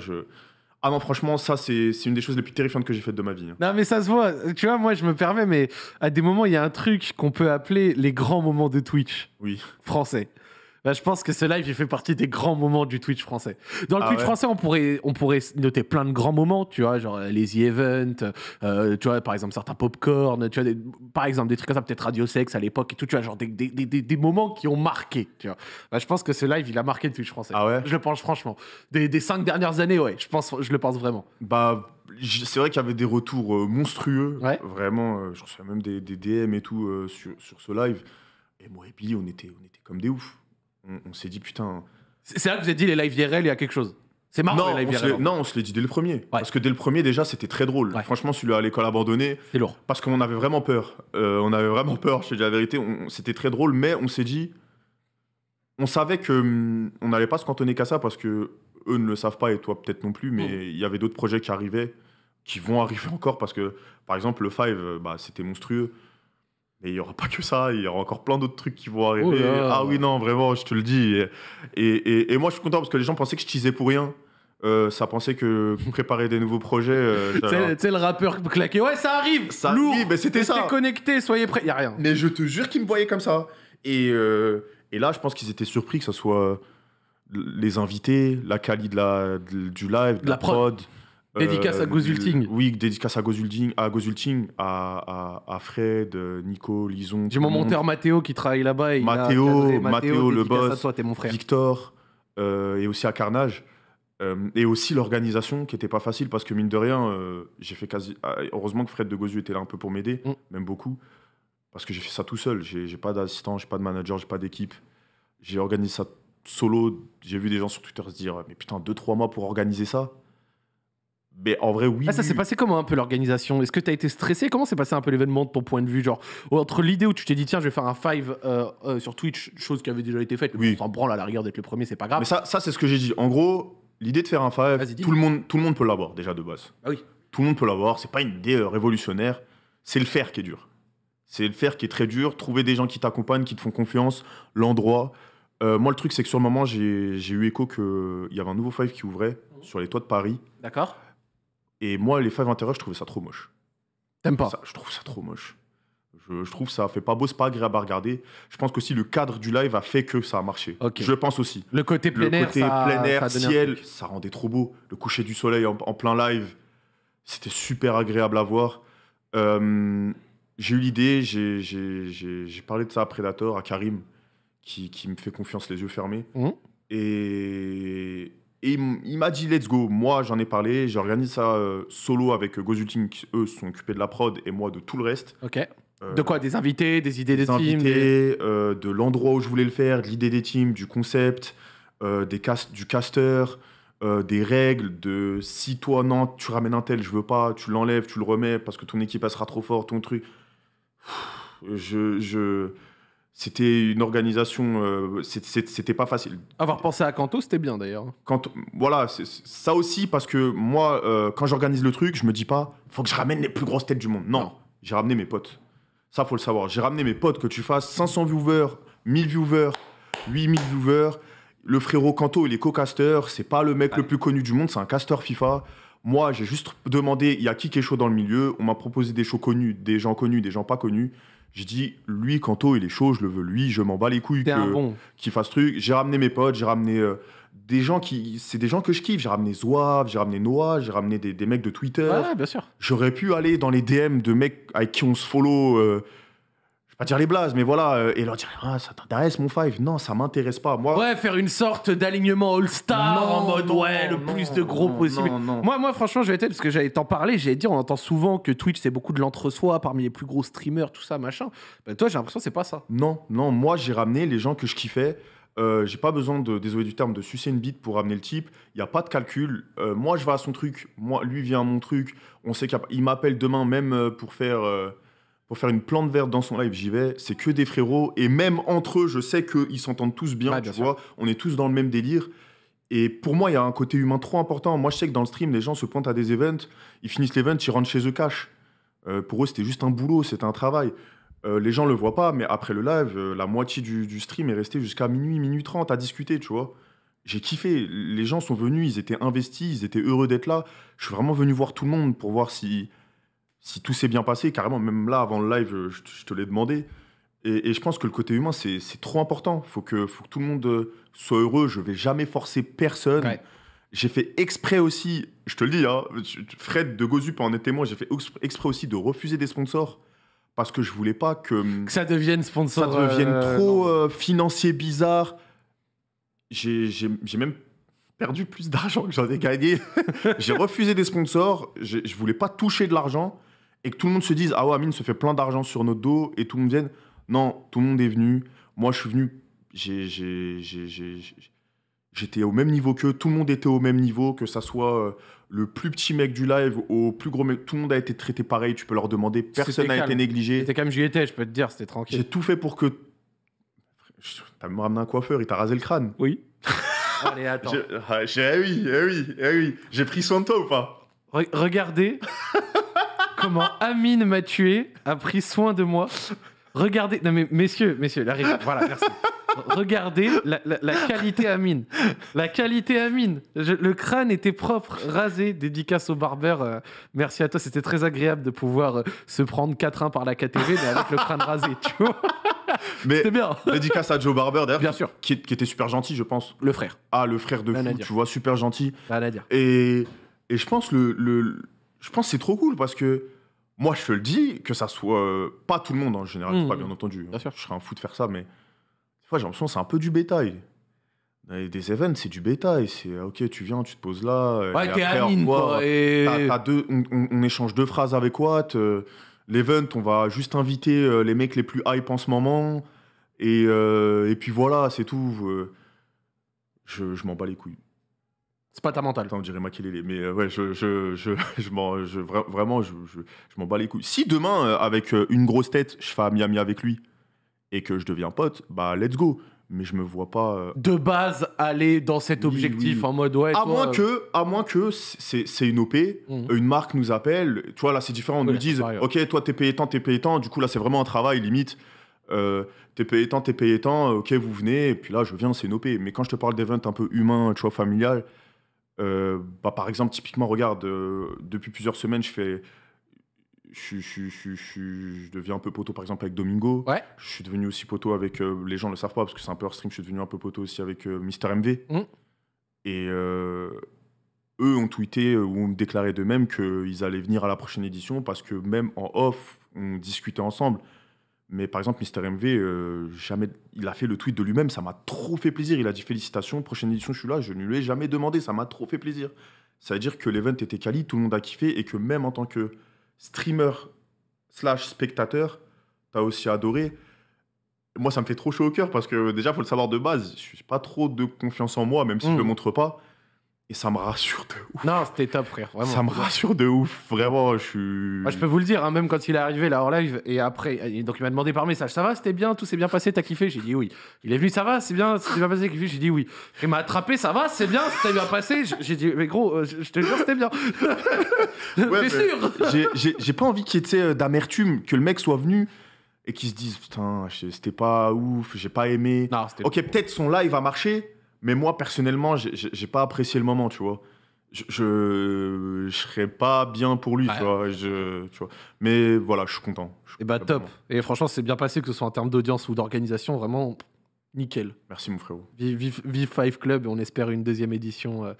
Ah non, franchement, ça, c'est une des choses les plus terrifiantes que j'ai faites de ma vie. Hein. Non, mais ça se voit. Tu vois, moi, je me permets, mais à des moments, il y a un truc qu'on peut appeler les grands moments de Twitch. Oui. Français. Bah, je pense que ce live, j'ai fait partie des grands moments du Twitch français. Dans le Twitch français, on pourrait noter plein de grands moments, tu vois, genre les e-events, tu vois, par exemple, certains Popcorn, tu vois, par exemple, des trucs comme ça, peut-être Radio Sex à l'époque et tout, tu vois, genre des moments qui ont marqué, tu vois. Bah, je pense que ce live, il a marqué le Twitch français. Ah ouais? Je le pense franchement. Des 5 dernières années, ouais, je le pense vraiment. Bah, c'est vrai qu'il y avait des retours monstrueux, ouais. Vraiment, je recevais même des DM et tout sur ce live. Et moi et Billy, on était comme des oufs. On s'est dit, putain... C'est là que vous avez dit, les lives IRL, il y a quelque chose. C'est marrant, non, les lives IRL. Non, on se l'est dit dès le premier. Ouais. Parce que dès le premier, déjà, c'était très drôle. Ouais. Franchement, celui-là, à l'école abandonnée... C'est lourd. Parce qu'on avait vraiment peur. On avait vraiment peur, je te dis la vérité. C'était très drôle, mais on s'est dit... On savait qu'on n'allait pas se cantonner qu'à ça, parce qu'eux ne le savent pas, et toi peut-être non plus, mais il y avait d'autres projets qui arrivaient, qui vont arriver encore, parce que, par exemple, le Five, bah, c'était monstrueux. Et il n'y aura pas que ça, il y aura encore plein d'autres trucs qui vont arriver. Oh là là. Ah oui, non, vraiment, je te le dis. Et moi, je suis content parce que les gens pensaient que je teasais pour rien. Ça pensait que préparer des nouveaux projets... tu sais, le rappeur claqué. Ouais, ça arrive, ça lourd. Oui, mais c'était ça. Restez connectés, soyez prêts. Il n'y a rien. Mais je te jure qu'ils me voyaient comme ça. Et là, je pense qu'ils étaient surpris que ce soit les invités, la quali du live, de la prod. Dédicace à Gozulting. Oui, dédicace à Gozulting, à Fred, Nico, Lison. J'ai mon monteur Mathéo qui travaille là-bas. Mathéo, le boss. Dédicace à toi, t'es mon frère. Victor, et aussi à Carnage. Et aussi l'organisation qui n'était pas facile parce que mine de rien, j'ai fait quasi. Heureusement que Fred de Gozu était là un peu pour m'aider, même beaucoup, parce que j'ai fait ça tout seul. J'ai pas d'assistant, j'ai pas de manager, j'ai pas d'équipe. J'ai organisé ça solo. J'ai vu des gens sur Twitter se dire mais putain 2-3 mois pour organiser ça. Mais en vrai oui. Ah, ça s'est passé comment un peu l'organisation? Est-ce que t'as été stressé? Comment s'est passé un peu l'événement de ton point de vue, genre entre l'idée où tu t'es dit tiens je vais faire un five sur Twitch, chose qui avait déjà été faite, oui. On s'en branle à la rigueur d'être le premier, c'est pas grave. Mais ça c'est ce que j'ai dit. En gros l'idée de faire un five, tout le monde peut l'avoir déjà de base. Ah oui. Tout le monde peut l'avoir. C'est pas une idée révolutionnaire. C'est le faire qui est dur. C'est le faire qui est très dur. Trouver des gens qui t'accompagnent, qui te font confiance, l'endroit. Moi, le truc, c'est que sur le moment, j'ai eu écho qu'il y avait un nouveau Five qui ouvrait sur les toits de Paris. D'accord. Et moi, les Five intérieurs, je trouvais ça trop moche. T'aimes pas ça, je trouve ça trop moche. Je trouve ça fait pas beau, c'est pas agréable à regarder. Je pense qu'aussi le cadre du live a fait que ça a marché. Okay. Je pense aussi. Le côté plein air, ciel, ça rendait trop beau. Le coucher du soleil en plein live, c'était super agréable à voir. J'ai eu l'idée, j'ai parlé de ça à Predator, à Karim, qui me fait confiance les yeux fermés. Et il m'a dit « let's go ». Moi, j'en ai parlé, j'ai organisé ça solo avec Gozulting, qui eux sont occupés de la prod, et moi de tout le reste. Ok. De quoi? Des invités, des idées des teams, invités, de l'endroit où je voulais le faire, de l'idée des teams, du concept, du caster, des règles, de si toi, non, tu ramènes un tel, je veux pas, tu l'enlèves, tu le remets, parce que ton équipe, elle sera trop forte, ton truc... C'était une organisation, c'était pas facile. Avoir pensé à Kanto, c'était bien d'ailleurs. Voilà, ça aussi, parce que moi, quand j'organise le truc, je me dis pas, faut que je ramène les plus grosses têtes du monde. Non. J'ai ramené mes potes. Ça, faut le savoir. J'ai ramené mes potes, que tu fasses 500 viewers, 1000 viewers, 8000 viewers. Le frérot Kanto, il est co-caster, c'est pas le mec le plus connu du monde, c'est un caster FIFA. Moi, j'ai juste demandé, il y a qui est chaud dans le milieu. On m'a proposé des shows connus, des gens pas connus. J'ai dit, lui, Kanto, il est chaud, je le veux, lui, je m'en bats les couilles qu'il fasse truc. J'ai ramené mes potes, j'ai ramené des gens qui... C'est des gens que je kiffe. J'ai ramené Zouave, j'ai ramené Noah, j'ai ramené des mecs de Twitter. Ouais, bien sûr. J'aurais pu aller dans les DM de mecs avec qui on se follow, je vais pas dire les blazes, mais voilà, et leur dire, ah, ça t'intéresse mon five? Non, ça m'intéresse pas. Moi... Ouais, faire une sorte d'alignement all-star en mode, le plus de gros possible. Moi, franchement, je vais être, parce que j'allais t'en parler, j'allais dire, on entend souvent que Twitch, c'est beaucoup de l'entre-soi parmi les plus gros streamers, tout ça, machin. Ben, toi, j'ai l'impression que c'est pas ça. Non, moi, j'ai ramené les gens que je kiffais. J'ai pas besoin, désolé du terme, de sucer une bite pour ramener le type. Il n'y a pas de calcul. Moi, je vais à son truc. Lui vient à mon truc. On sait qu'il m'appelle demain même pour faire... une plante verte dans son live, j'y vais. C'est que des frérots. Et même entre eux, je sais qu'ils s'entendent tous bien, tu vois. On est tous dans le même délire. Et pour moi, il y a un côté humain trop important. Moi, je sais que dans le stream, les gens se pointent à des events. Ils finissent l'event, ils rentrent chez eux cash. Pour eux, c'était juste un boulot, c'était un travail. Les gens ne le voient pas, mais après le live, la moitié du stream est restée jusqu'à minuit, minuit 30 à discuter, tu vois. J'ai kiffé. Les gens sont venus, ils étaient investis, ils étaient heureux d'être là. Je suis vraiment venu voir tout le monde pour voir si tout s'est bien passé, carrément, même là, avant le live, je te l'ai demandé. Et je pense que le côté humain, c'est trop important. Il faut que tout le monde soit heureux. Je ne vais jamais forcer personne. Ouais. J'ai fait exprès aussi, je te le dis, hein, Fred de Gozu, en est témoin, j'ai fait exprès aussi de refuser des sponsors parce que je ne voulais pas que ça devienne sponsor. Ça devienne trop financier, bizarre. J'ai même perdu plus d'argent que j'en ai gagné. J'ai refusé des sponsors. Je ne voulais pas toucher de l'argent. Et que tout le monde se dise, ah ouais, Amine se fait plein d'argent sur notre dos, et tout le monde vienne. Non, tout le monde est venu. Moi, je suis venu, j'étais au même niveau qu'eux, tout le monde était au même niveau, que ça soit le plus petit mec du live au plus gros mec, tout le monde a été traité pareil, tu peux leur demander, personne n'a été négligé. C'était comme j'y étais, je peux te dire, c'était tranquille. J'ai tout fait pour que... T'as même ramené un coiffeur, il t'a rasé le crâne. Oui. Allez, attends. Oui. J'ai pris soin de toi ou pas? Regardez. Comment Amine m'a tué, a pris soin de moi. Regardez, non mais messieurs, voilà, merci. Regardez la qualité Amine. La qualité Amine. Le crâne était propre, rasé, dédicace au barbeur. Merci à toi, c'était très agréable de pouvoir se prendre 4-1 par la KTV, mais avec le crâne rasé, tu vois. C'était bien. Dédicace à Joe Barber, d'ailleurs. Bien sûr. Qui était super gentil, je pense. Le frère. Ah, le frère de fou, tu vois, super gentil. Et je pense que c'est trop cool parce que. Moi, je te le dis, que ça soit pas tout le monde en général, pas bien entendu. Bien sûr. Je serais un fou de faire ça, mais des fois, j'ai l'impression que c'est un peu du bétail. Des events, c'est du bêta et c'est ok, tu viens, tu te poses là. Ouais, t'es Amine, quoi. Et... on échange deux phrases avec Watt. L'event, on va juste inviter les mecs les plus hype en ce moment. Et puis voilà, c'est tout. Je m'en bats les couilles. C'est pas ta mentale. Attends, on dirait Makelele. Mais ouais, je m'en bats les couilles. Si demain, avec une grosse tête, je fais ami-ami avec lui et que je deviens pote, bah let's go. Mais je me vois pas... De base, aller dans cet objectif en mode... Ouais, à moins que c'est une OP, une marque nous appelle. Tu vois, là, c'est différent. On nous dit, ok, toi, t'es payé tant. Du coup, là, c'est vraiment un travail, limite. T'es payé tant. Ok, vous venez. Et puis là, je viens, c'est une OP. Mais quand je te parle d'event un peu humain, tu vois, familial, bah, par exemple, typiquement, regarde, depuis plusieurs semaines, je fais... Je deviens un peu poteau par exemple avec Domingo. Ouais. Je suis devenu aussi poteau avec les gens le savent pas parce que c'est un peu hors stream. Je suis devenu un peu poteau aussi avec Mister MV. Et eux ont tweeté ou ont déclaré d'eux-mêmes qu'ils allaient venir à la prochaine édition parce que même en off on discutait ensemble. Mais par exemple Mister MV, jamais il a fait le tweet de lui-même. Ça m'a trop fait plaisir. Il a dit félicitations, prochaine édition je suis là. Je ne lui ai jamais demandé. Ça m'a trop fait plaisir. Ça veut dire que l'event était quali, tout le monde a kiffé et que même en tant que streamer / spectateur, t'as aussi adoré. Moi, ça me fait trop chaud au cœur parce que déjà, faut le savoir de base, je n'ai pas trop de confiance en moi, même si je le montre pas. Et ça me rassure de ouf. Non, c'était top, frère. Vraiment. Ça me rassure de ouf. Vraiment, je suis... Moi, je peux vous le dire, hein, même quand il est arrivé là en live, et après, et donc il m'a demandé par message, ça va, c'était bien, tout s'est bien passé, t'as kiffé? J'ai dit oui. Il est venu, ça va, c'est bien, c'était bien passé, kiffé? J'ai dit oui. Il m'a attrapé, ça va, c'est bien, c'était bien passé. J'ai dit, mais gros, je te jure, c'était bien. Ouais, sûr. J'ai pas envie qu'il y ait d'amertume, que le mec soit venu et qu'il se dise, putain, c'était pas ouf, j'ai pas aimé. Non, ok, peut-être son live a marché. Mais moi, personnellement, j'ai pas apprécié le moment, tu vois. Je serais pas bien pour lui, ouais, tu vois, tu vois. Mais voilà, je suis content. Et bah top. Et franchement, c'est bien passé, que ce soit en termes d'audience ou d'organisation, vraiment nickel. Merci, mon frérot. Vive Five Club, et on espère une deuxième édition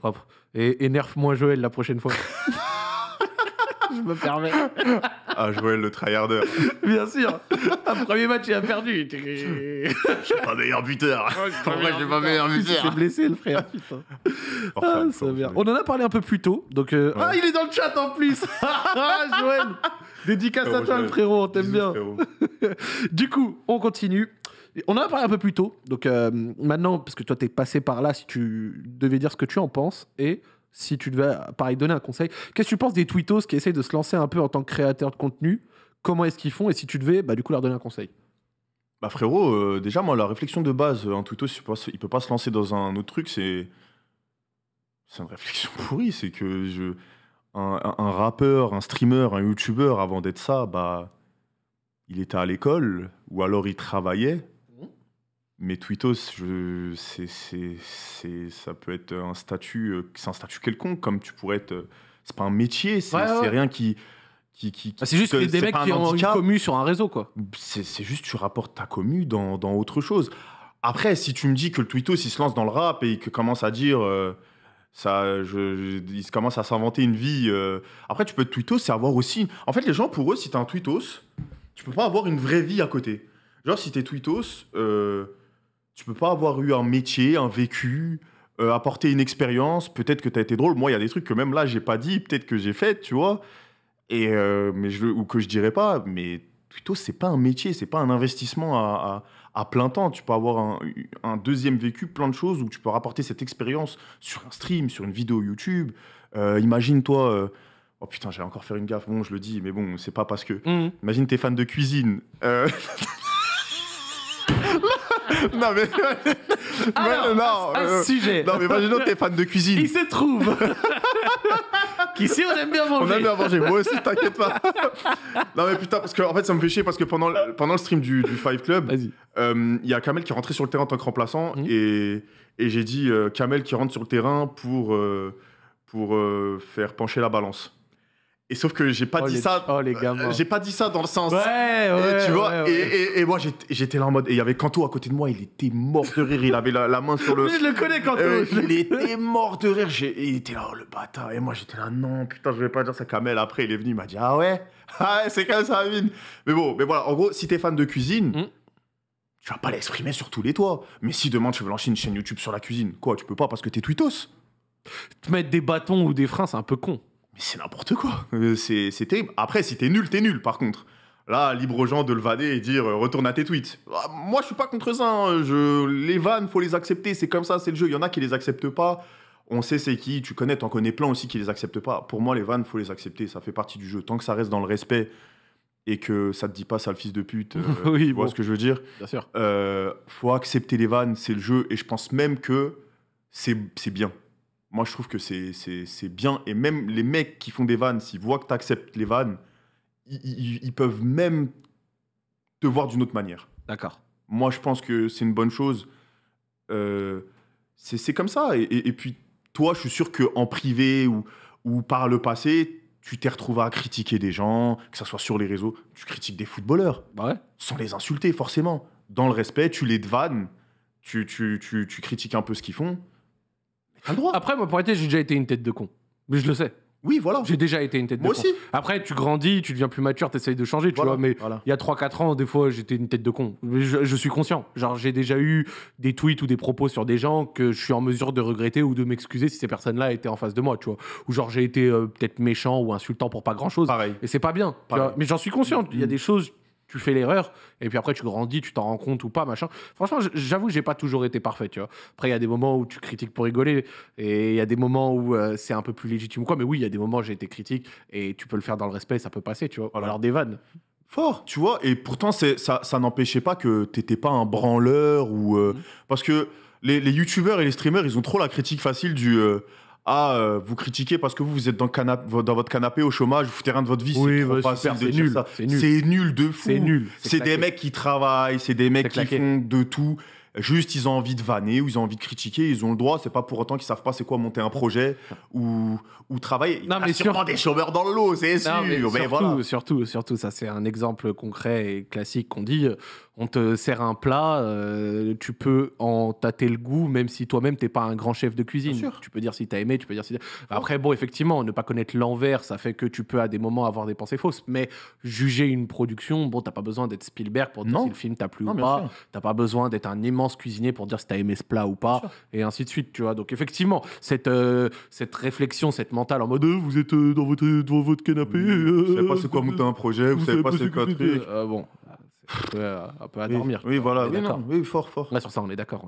propre. Et nerf-moi Joël la prochaine fois. Je me permets. Ah, Joël, le tryharder. Bien sûr. Un premier match, il a perdu. Je suis pas meilleur buteur. Pourquoi je suis pas meilleur buteur? Il s'est blessé, le frère. Putain. Ah, ça merde. On en a parlé un peu plus tôt. Donc, ouais. Ah, il est dans le chat en plus. Ah, Joël. Dédicace à toi, le frérot. On t'aime bien. Du coup, on continue. On en a parlé un peu plus tôt. Donc maintenant, parce que toi, t'es passé par là, si tu devais dire ce que tu en penses et... Si tu devais, pareil, donner un conseil, qu'est-ce que tu penses des twittos qui essayent de se lancer un peu en tant que créateur de contenu? Comment est-ce qu'ils font? Et si tu devais, bah, du coup, leur donner un conseil? Bah frérot, déjà, moi, la réflexion de base, un twittos, il peut pas se lancer dans un autre truc, c'est une réflexion pourrie. C'est que un rappeur, un streamer, un youtubeur, avant d'être ça, bah, il était à l'école ou alors il travaillait. Mais twittos, ça peut être un statut, c'est un statut quelconque, comme tu pourrais être. C'est pas un métier, c'est rien qui bah, c'est juste des mecs qui ont une commu sur un réseau, quoi. C'est juste tu rapportes ta commu dans autre chose. Après, si tu me dis que le twittos, il se lance dans le rap et qu'il commence à dire, il commence à s'inventer une vie. Après, tu peux être twittos, c'est avoir aussi. En fait, les gens, pour eux, si t'es un twittos, tu peux pas avoir une vraie vie à côté. Genre, si t'es twittos. Tu peux pas avoir eu un métier, un vécu, apporter une expérience. Peut-être que tu as été drôle. Moi, il y a des trucs que même là, j'ai pas dit. Peut-être que j'ai fait, tu vois. Et, ou que je dirais pas. Mais plutôt, c'est pas un métier. C'est pas un investissement à plein temps. Tu peux avoir un deuxième vécu, plein de choses, où tu peux rapporter cette expérience sur un stream, sur une vidéo YouTube. Imagine-toi... Oh putain, j'allais encore faire une gaffe. Bon, je le dis, mais bon, c'est pas parce que... Imagine t'es fan de cuisine. Non mais alors, non, sujet. Non mais imaginons que t'es fan de cuisine. Il se trouve qu'ici on aime bien manger. On aime bien manger. Moi aussi, t'inquiète pas. Non mais putain, parce que en fait ça me fait chier parce que pendant le stream du Five Club, y a Kamel qui est rentré sur le terrain en tant que remplaçant et j'ai dit Kamel qui rentre sur le terrain pour faire pencher la balance. Et sauf que j'ai pas dit ça. Oh les gars. J'ai pas dit ça dans le sens. Ouais, tu vois. Ouais. Et moi j'étais là en mode. Et il y avait Kanto à côté de moi. Il était mort de rire. Il avait la main sur le. Mais je le connais Kanto. Il était mort de rire. Il était là, oh, le bâtard. Et moi j'étais là, non putain, je vais pas dire ça. Kamel après il est venu, il m'a dit ah ouais, c'est comme ça Amine. Mais bon, mais voilà. En gros, si t'es fan de cuisine, tu vas pas l'exprimer sur tous les toits. Mais si demain tu veux lancer une chaîne YouTube sur la cuisine, quoi, tu peux pas parce que t'es twittos. Te mettre des bâtons ou des freins, c'est un peu con. Mais c'est n'importe quoi. C'est terrible. Après, si t'es nul par contre. Là, libre aux gens de le vanner et dire retourne à tes tweets. Ah, moi, je suis pas contre ça. Hein. Les vannes, faut les accepter. C'est comme ça, c'est le jeu. Il y en a qui les acceptent pas. On sait c'est qui. Tu connais, t'en connais plein aussi qui les acceptent pas. Pour moi, les vannes, faut les accepter. Ça fait partie du jeu. Tant que ça reste dans le respect et que ça te dit pas sale fils de pute. Oui, tu vois ce que je veux dire. Bien sûr. Faut accepter les vannes, c'est le jeu. Et je pense même que c'est bien. Moi, je trouve que c'est bien. Et même les mecs qui font des vannes, s'ils voient que t'acceptes les vannes, ils peuvent même te voir d'une autre manière. D'accord. Moi, je pense que c'est une bonne chose. C'est comme ça. Et puis, toi, je suis sûr qu'en privé ou par le passé, tu t'es retrouvé à critiquer des gens, que ce soit sur les réseaux. Tu critiques des footballeurs. Ouais. Sans les insulter, forcément. Dans le respect, tu les vannes. Tu critiques un peu ce qu'ils font. T'as le droit. Après, moi, pour arrêter, j'ai déjà été une tête de con. Mais je le sais. Oui, voilà. J'ai déjà été une tête de con. Moi aussi. Après, tu grandis, tu deviens plus mature, t'essayes de changer, tu vois. Mais il y a 3-4 ans, des fois, j'étais une tête de con. Je suis conscient. Genre, j'ai déjà eu des tweets ou des propos sur des gens que je suis en mesure de regretter ou de m'excuser si ces personnes-là étaient en face de moi, tu vois. Ou genre, j'ai été peut-être méchant ou insultant pour pas grand-chose. Pareil. Et c'est pas bien. Tu vois. Mais j'en suis conscient. Il y a des choses, tu fais l'erreur, et puis après, tu grandis, tu t'en rends compte ou pas, machin. Franchement, j'avoue, j'ai pas toujours été parfait, tu vois. Après, il y a des moments où tu critiques pour rigoler, et il y a des moments où c'est un peu plus légitime ou quoi, mais oui, il y a des moments où j'ai été critique, et tu peux le faire dans le respect, ça peut passer, tu vois. Voilà. Alors, des vannes. Fort, tu vois, et pourtant, ça n'empêchait pas que t'étais pas un branleur, ou... Parce que les youtubeurs et les streamers, ils ont trop la critique facile du... vous critiquez parce que vous êtes dans votre canapé au chômage, vous foutez rien de votre vie. Oui, c'est nul. C'est nul de fou. C'est nul. C'est des mecs qui travaillent, c'est des mecs qui font de tout. Juste, ils ont envie de vanner ou ils ont envie de critiquer, ils ont le droit. C'est pas pour autant qu'ils savent pas c'est quoi monter un projet ou travailler. Non, mais sûrement des chômeurs dans le lot, c'est sûr. Non, mais surtout, ça c'est un exemple concret et classique qu'on dit. On te sert un plat, tu peux en tâter le goût, même si toi-même, t'es pas un grand chef de cuisine. Tu peux dire si t'as aimé, tu peux dire si... Après, bon, effectivement, ne pas connaître l'envers, ça fait que tu peux, à des moments, avoir des pensées fausses. Mais juger une production, bon, t'as pas besoin d'être Spielberg pour dire si le film t'a plu ou pas. T'as pas besoin d'être un immense cuisinier pour dire si t'as aimé ce plat ou pas, et ainsi de suite, tu vois. Donc, effectivement, cette réflexion, cette mentale en mode « Vous êtes devant votre canapé... Vous savez pas c'est quoi monter un projet, vous savez pas c'est quoi truc... » Bon... un peu à dormir. Oui, voilà. Oui, non, oui, fort. Là, sur ça, on est d'accord,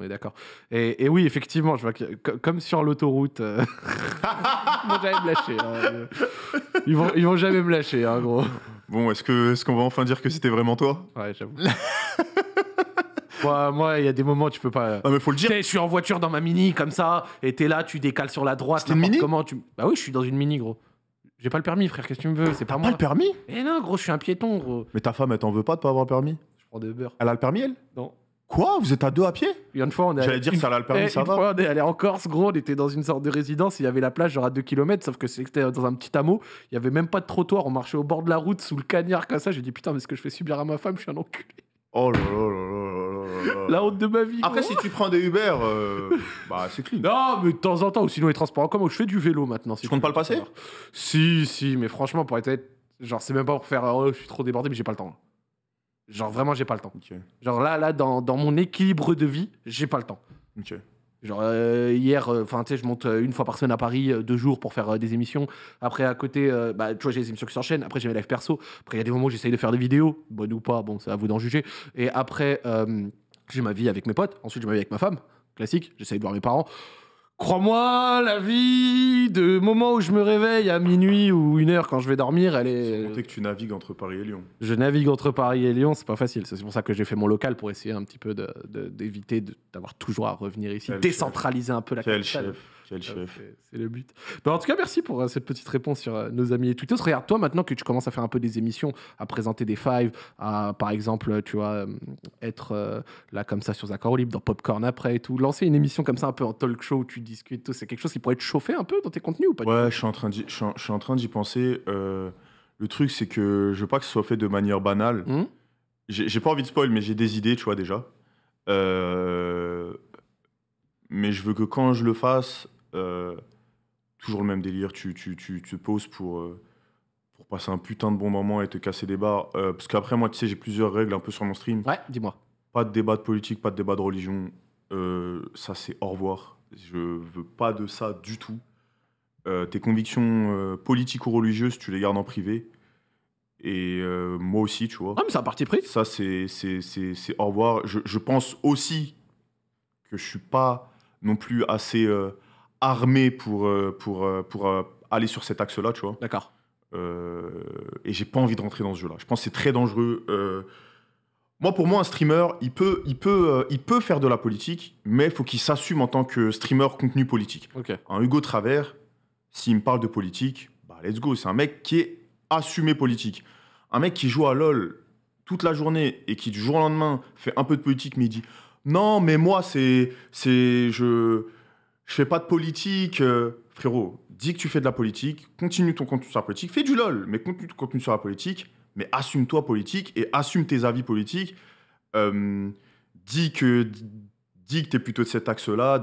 Et oui, effectivement, je vois que, comme sur l'autoroute, ils vont jamais me lâcher. Hein. Ils vont jamais me lâcher, hein, gros. Bon, est-ce qu'on va enfin dire que c'était vraiment toi? Ouais, j'avoue. Moi, il y a des moments où tu peux pas... Non, mais faut le dire. Je suis en voiture dans ma Mini, comme ça, et t'es là, tu décales sur la droite. C'était une Mini? Bah oui, je suis dans une Mini, gros. J'ai pas le permis, frère, qu'est-ce que tu me veux? C'est pas moi. T'as pas le permis? Eh non, gros, je suis un piéton, gros. Mais ta femme, elle t'en veut pas de pas avoir le permis? Je prends des beurres. Elle a le permis, elle? Non. Quoi? Vous êtes à deux à pied? Il y a une fois, on est allé... J'allais dire, ça a le permis, ça va. Une fois, on est allé en Corse, gros, on était dans une sorte de résidence, il y avait la plage, genre à 2 km, sauf que c'était dans un petit hameau, il y avait même pas de trottoir, on marchait au bord de la route, sous le cagnard, comme ça. J'ai dit, putain, mais ce que je fais subir à ma femme, je suis un enculé. Oh là là là là là. La honte de ma vie. Après, si tu prends des Uber, bah c'est clean. Non, mais de temps en temps, ou sinon les transports en commun, je fais du vélo maintenant. Tu comptes pas le passer? Si, mais franchement, pour être... Genre, c'est même pas pour faire... Oh, je suis trop débordé, mais j'ai pas le temps. Genre, vraiment, j'ai pas le temps. Okay. Genre, là, dans mon équilibre de vie, j'ai pas le temps. Ok. Genre hier, enfin tu sais, je monte une fois par semaine à Paris, 2 jours pour faire des émissions. Après à côté, tu vois, j'ai les émissions qui s'enchaînent. Après j'ai mes lives perso. Après il y a des moments où j'essaye de faire des vidéos, bonnes ou pas. Bon, c'est à vous d'en juger. Et après j'ai ma vie avec mes potes. Ensuite j'ai ma vie avec ma femme. Classique. J'essaye de voir mes parents. Crois-moi, la vie de moment où je me réveille à minuit ou 1 heure quand je vais dormir, elle est... Sans compter que tu navigues entre Paris et Lyon. Je navigue entre Paris et Lyon, c'est pas facile. C'est pour ça que j'ai fait mon local, pour essayer un petit peu d'éviter d'avoir toujours à revenir ici, décentraliser un peu la capitale. Quel chef. C'est le but. Bah, en tout cas, merci pour cette petite réponse sur nos amis et Twittos. Regarde, toi, maintenant que tu commences à faire un peu des émissions, à présenter des fives, à, par exemple, tu vois, être là comme ça sur Zack en Roue Libre, dans Popcorn après et tout, lancer une émission comme ça, un peu en talk show où tu dis... C'est quelque chose qui pourrait te chauffer un peu dans tes contenus ou pas? Ouais, je suis en train d'y penser. Le truc, c'est que je veux pas que ce soit fait de manière banale. J'ai pas envie de spoil, mais j'ai des idées, tu vois, déjà. Mais je veux que quand je le fasse, toujours le même délire, tu te poses pour passer un putain de bon moment et te casser des barres. Parce qu'après, moi, tu sais, j'ai plusieurs règles un peu sur mon stream. Ouais, dis-moi. Pas de débat de politique, pas de débat de religion. Ça, c'est au revoir. Je veux pas de ça du tout. Tes convictions politiques ou religieuses, tu les gardes en privé. Et moi aussi, tu vois. Ah, mais c'est un parti pris. Ça, c'est au revoir. Je pense aussi que je suis pas non plus assez armé pour aller sur cet axe-là, tu vois. D'accord. Et j'ai pas envie de rentrer dans ce jeu-là. Je pense que c'est très dangereux. Moi, pour moi, un streamer, il peut faire de la politique, mais faut qu'il s'assume en tant que streamer contenu politique. Okay. Un Hugo Travers, s'il me parle de politique, bah let's go. C'est un mec qui est assumé politique. Un mec qui joue à LOL toute la journée et qui, du jour au lendemain, fait un peu de politique, mais il dit « Non, mais moi, je fais pas de politique. » Frérot, dis que tu fais de la politique, continue ton contenu sur la politique, fais du LOL, mais continue ton contenu sur la politique, mais assume-toi politique et assume tes avis politiques. Dis que t'es plutôt de cet axe-là,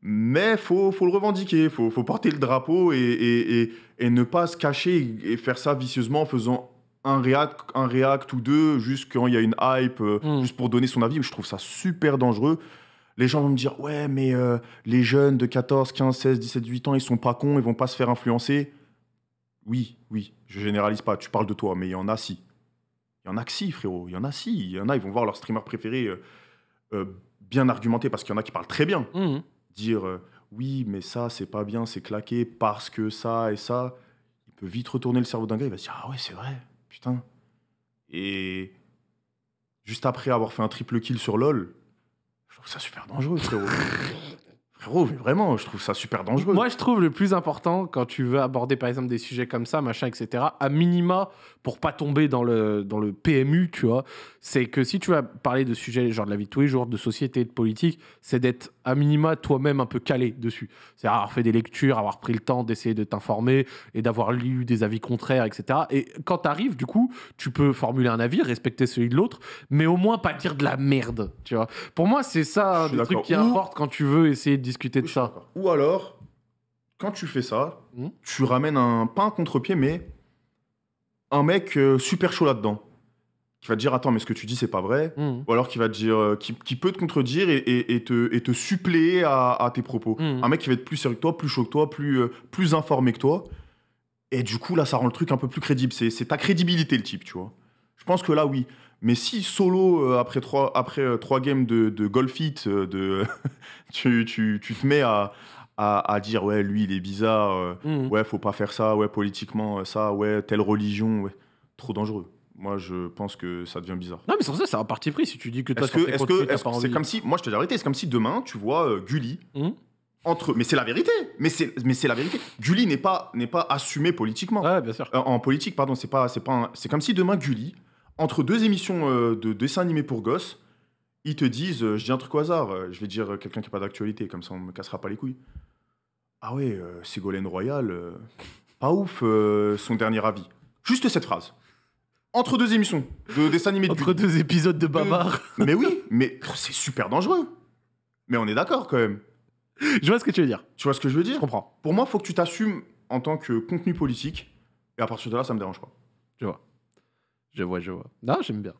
Mais faut le revendiquer, faut porter le drapeau et ne pas se cacher et faire ça vicieusement en faisant un react ou deux, juste quand il y a une hype, juste pour donner son avis. Je trouve ça super dangereux. Les gens vont me dire « Ouais, mais les jeunes de 14, 15, 16, 17, 18 ans, ils sont pas cons, ils vont pas se faire influencer. » Oui, oui, je généralise pas, tu parles de toi, mais il y en a si. Il y en a que si, frérot, il y en a, ils vont voir leur streamer préféré bien argumenter, parce qu'il y en a qui parlent très bien. Mmh. Dire « Oui, mais ça, c'est pas bien, c'est claqué, parce que ça et ça. » Il peut vite retourner le cerveau d'un gars, il va se dire « Ah ouais, c'est vrai, putain. » Et juste après avoir fait un triple kill sur LOL, je trouve ça super dangereux, frérot. Frérot, mais vraiment, je trouve ça super dangereux. Moi, je trouve le plus important, quand tu veux aborder, par exemple, des sujets comme ça, machin, etc., à minima, pour pas tomber dans le PMU, tu vois, c'est que si tu vas parler de sujets genre de la vie de tous les jours, de société, de politique, c'est d'être à minima toi-même un peu calé dessus. C'est avoir fait des lectures, avoir pris le temps d'essayer de t'informer et d'avoir lu des avis contraires, etc. Et quand t'arrives, du coup, tu peux formuler un avis, respecter celui de l'autre, mais au moins pas dire de la merde, tu vois. Pour moi, c'est ça le truc qui importe quand tu veux essayer de discuter de ça. Ou alors, quand tu fais ça, tu ramènes pas un contre-pied, mais un mec super chaud là-dedans. Qui va te dire « Attends, mais ce que tu dis, c'est pas vrai. » Ou alors qui va te dire, qui peut te contredire et te suppléer à tes propos. Un mec qui va être plus sérieux que toi, plus chaud que toi, plus informé que toi. Et du coup, là, ça rend le truc un peu plus crédible. C'est ta crédibilité, le type, tu vois. Je pense que là, oui. Mais si solo, après trois games de golf hit, tu te mets à dire « Ouais, lui, il est bizarre. Ouais, faut pas faire ça. Ouais, politiquement, ça. Ouais, telle religion. Ouais. » Trop dangereux. Moi, je pense que ça devient bizarre. Non, mais sans ça, c'est un parti pris si tu dis que toi, c'est comme si... Moi, je te dis la vérité. C'est comme si demain, tu vois Gulli entre... Mais c'est la vérité. Mais c'est la vérité. Gulli n'est pas assumé politiquement. Ouais, bien sûr. En politique, pardon. C'est comme si demain, Gulli, entre deux émissions de dessins animés pour gosses, ils te disent... je dis un truc au hasard. Je vais dire quelqu'un qui n'a pas d'actualité. Comme ça, on ne me cassera pas les couilles. Ah ouais, Ségolène Royal, pas ouf, son dernier avis. Juste cette phrase. Entre deux émissions de dessins animés. Entre deux épisodes de Babar. Mais oui, mais c'est super dangereux. Mais on est d'accord quand même. Je vois ce que tu veux dire. Tu vois ce que je veux dire? Je comprends. Pour moi, il faut que tu t'assumes en tant que contenu politique. Et à partir de là, ça me dérange pas. Je vois. Je vois. Non, j'aime bien.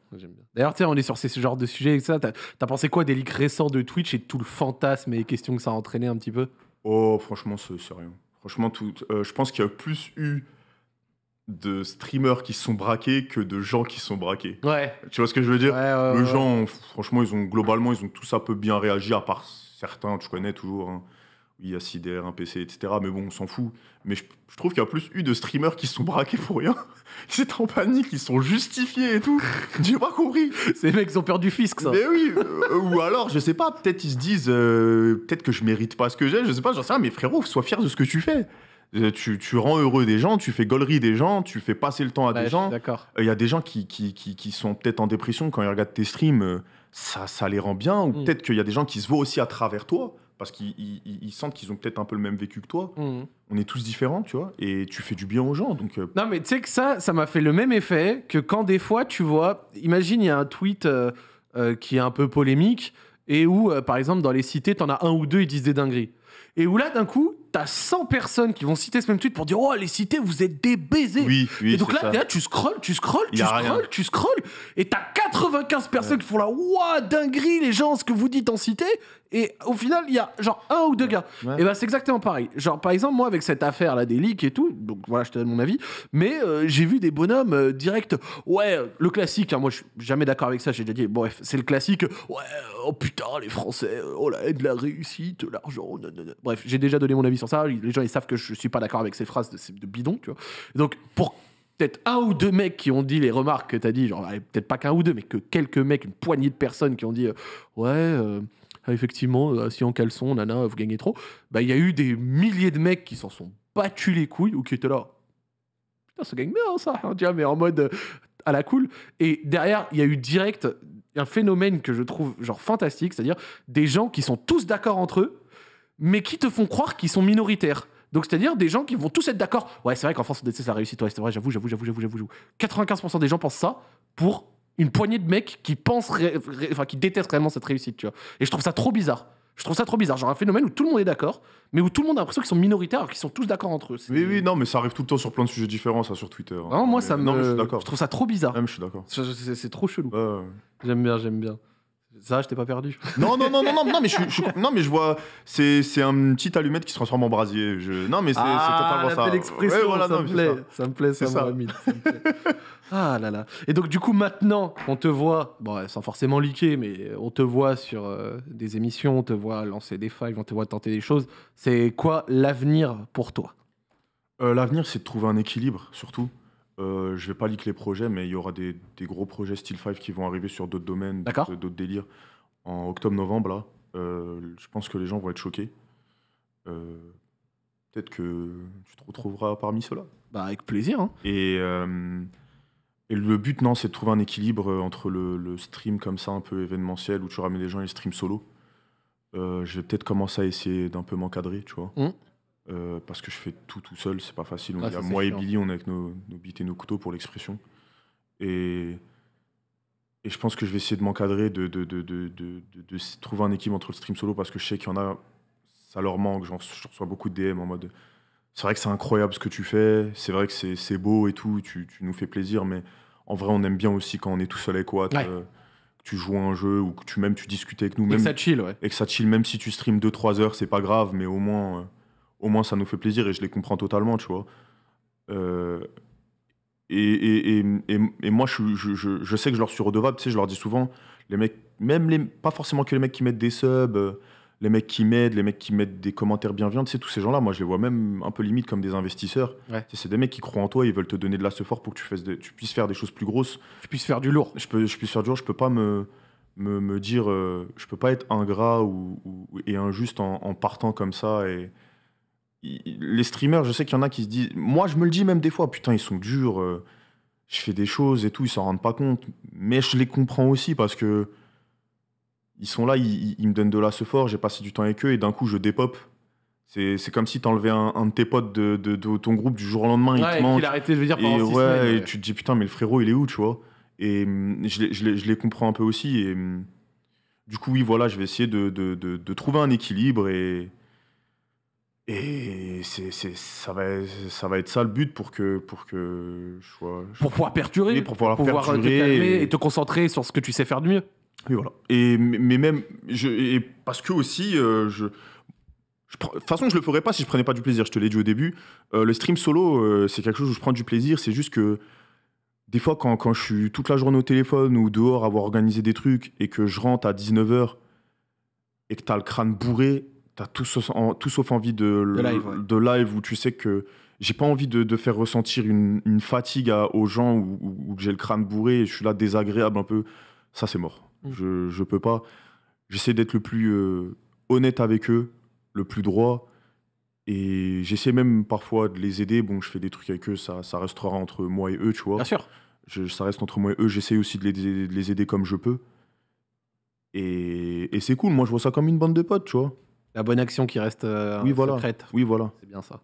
D'ailleurs, tu sais, on est sur ce genre de sujet et ça. T'as pensé quoi des leaks récents de Twitch et tout le fantasme et les questions que ça a entraîné un petit peu? Oh, franchement, c'est rien. Franchement, je pense qu'il y a plus eu de streamers qui se sont braqués que de gens qui se sont braqués. Ouais. Tu vois ce que je veux dire? Les gens, franchement, globalement, ils ont tous un peu bien réagi, à part certains, tu connais toujours, hein. Il y a Sidère, un PC, etc. Mais bon, on s'en fout. Mais je trouve qu'il y a plus eu de streamers qui se sont braqués pour rien. Ils étaient en panique, ils sont justifiés et tout. J'ai pas compris. Ces mecs, ils ont peur du fisc, ça. Mais oui. Ou alors, je sais pas, peut-être ils se disent, peut-être que je mérite pas ce que j'ai, je sais pas, j'en sais rien, mais frérot, sois fier de ce que tu fais. Tu rends heureux des gens, tu fais gaulerie des gens, tu fais passer le temps à des gens. Il y a des gens qui sont peut-être en dépression quand ils regardent tes streams, ça les rend bien. Ou peut-être qu'il y a des gens qui se voient aussi à travers toi, parce qu'ils sentent qu'ils ont peut-être un peu le même vécu que toi. On est tous différents, tu vois, et tu fais du bien aux gens. Donc... Non, mais tu sais que ça m'a fait le même effet que quand des fois, tu vois, imagine, il y a un tweet qui est un peu polémique, et où, par exemple, dans les cités, t'en as un ou deux, ils disent des dingueries. Et où là, d'un coup, t'as 100 personnes qui vont citer ce même tweet pour dire « Oh, les cités, vous êtes des baisers !» Oui, oui, et donc là, là, tu scrolles, et t'as 95 personnes qui font la « Ouah, dinguerie, les gens, ce que vous dites en cité !» Et au final, il y a genre un ou deux gars. Ouais. Et bah, c'est exactement pareil. Genre, par exemple, moi, avec cette affaire-là des leaks et tout, donc voilà, je te donne mon avis, mais j'ai vu des bonhommes direct, ouais, le classique, hein, moi, je suis jamais d'accord avec ça, j'ai déjà dit, bref, c'est le classique, ouais, oh putain, les Français, oh la haine, la réussite, l'argent, nanana. Bref, j'ai déjà donné mon avis sur ça, les gens, ils savent que je suis pas d'accord avec ces phrases de bidon, tu vois. Donc, pour peut-être un ou deux mecs qui ont dit les remarques que t'as dit, genre, peut-être pas qu'un ou deux, mais que quelques mecs, une poignée de personnes qui ont dit, ouais... effectivement, si en caleçon, nana, vous gagnez trop. Bah, il y a eu des milliers de mecs qui s'en sont battus les couilles ou qui étaient là. Putain, ça gagne bien, ça. Hein, tu vois, mais en mode à la cool. Et derrière, il y a eu direct un phénomène que je trouve genre fantastique, c'est-à-dire des gens qui sont tous d'accord entre eux, mais qui te font croire qu'ils sont minoritaires. Donc, c'est-à-dire des gens qui vont tous être d'accord. Ouais, c'est vrai qu'en France, on déteste la réussite. Ouais, c'est vrai, j'avoue. 95% des gens pensent ça pour... une poignée de mecs qui pensent, qui détestent réellement cette réussite, tu vois. Et je trouve ça trop bizarre. Genre un phénomène où tout le monde est d'accord, mais où tout le monde a l'impression qu'ils sont minoritaires, alors qu'ils sont tous d'accord entre eux. Oui, oui, non, mais ça arrive tout le temps sur plein de sujets différents, ça, sur Twitter. Hein. Non, moi, mais... ça me... non, mais je suis d'accord. Je trouve ça trop bizarre. Même, je suis d'accord. C'est trop chelou. J'aime bien. Ça, je t'ai pas perdu. Non, mais je vois, c'est un petit allumette qui se transforme en brasier. Non, mais c'est totalement ça. Ah, la belle expression, ouais, voilà, ça me plaît. Ah là là. Et donc, du coup, maintenant, on te voit, bon, sans forcément leaker, mais on te voit sur des émissions, on te voit lancer des fives, on te voit tenter des choses. C'est quoi l'avenir pour toi ? L'avenir, c'est de trouver un équilibre, surtout. Je vais pas leak les projets, mais il y aura des gros projets Style 5 qui vont arriver sur d'autres domaines, d'autres délires. En octobre-novembre, là, je pense que les gens vont être choqués. Peut-être que tu te retrouveras parmi ceux-là. Bah, avec plaisir. Hein. Et le but, non, c'est de trouver un équilibre entre le stream comme ça, un peu événementiel, où tu ramènes les gens et le stream solo. Je vais peut-être commencer à essayer d'un peu m'encadrer, tu vois. Parce que je fais tout seul, c'est pas facile. Ah, moi et Billy, on est avec nos bites et nos couteaux pour l'expression. Et je pense que je vais essayer de m'encadrer, de trouver un équilibre entre le stream solo, parce que je sais qu'il y en a, ça leur manque. Genre, je reçois beaucoup de DM en mode c'est vrai que c'est incroyable ce que tu fais, c'est vrai que c'est beau et tout, tu nous fais plaisir, mais en vrai, on aime bien aussi quand on est tout seul avec quoi. Tu joues à un jeu ou que tu discutes avec nous. Même, et que ça chill, ouais. Et que ça chill, même si tu stream 2-3 heures, c'est pas grave, mais au moins. Au moins, ça nous fait plaisir et je les comprends totalement, tu vois. Et moi, je sais que je leur suis redevable, tu sais, je leur dis souvent, les mecs, pas forcément que les mecs qui mettent des subs, les mecs qui m'aident, les mecs qui mettent des commentaires bienveillants, tu sais, tous ces gens-là, moi, je les vois même un peu limite comme des investisseurs. Ouais. Tu sais, c'est des mecs qui croient en toi, ils veulent te donner de l'asse fort pour que tu puisses faire des choses plus grosses. Tu puisses faire du lourd. Je puisse faire du lourd, je peux pas me dire, je peux pas être ingrat et injuste en partant comme ça et... Les streamers, je sais qu'il y en a qui se disent... Moi, je me le dis même des fois, putain, ils sont durs, je fais des choses et tout, ils s'en rendent pas compte. Mais je les comprends aussi parce que ils sont là, ils me donnent de l'asse fort, j'ai passé du temps avec eux et d'un coup, je dépop. C'est comme si t'enlevais un de tes potes de ton groupe du jour au lendemain, il te manque. Il a arrêté de venir pendant 6 semaines. Et tu te dis, putain, mais le frérot, il est où, tu vois ? Et je les comprends un peu aussi. Et du coup, oui, voilà, je vais essayer de trouver un équilibre et ça va être ça le but pour que je sois... Pour pouvoir perdurer, te calmer et te concentrer sur ce que tu sais faire de mieux. Oui, voilà. Mais parce que aussi, de toute façon, je le ferais pas si je prenais pas du plaisir. Je te l'ai dit au début. Le stream solo, c'est quelque chose où je prends du plaisir. C'est juste que des fois, quand je suis toute la journée au téléphone ou dehors, avoir organisé des trucs et que je rentre à 19 h et que t'as le crâne bourré... T'as tout sauf envie de live où tu sais que j'ai pas envie de faire ressentir une fatigue aux gens où j'ai le crâne bourré et je suis là désagréable un peu. Ça, c'est mort. Je peux pas. J'essaie d'être le plus honnête avec eux, le plus droit. Et j'essaie même parfois de les aider. Bon, je fais des trucs avec eux, ça restera entre moi et eux, tu vois. Bien sûr. Ça reste entre moi et eux. J'essaie aussi de les aider comme je peux. Et c'est cool. Moi, je vois ça comme une bande de potes, tu vois. La bonne action qui reste secrète. Oui, voilà. C'est bien ça.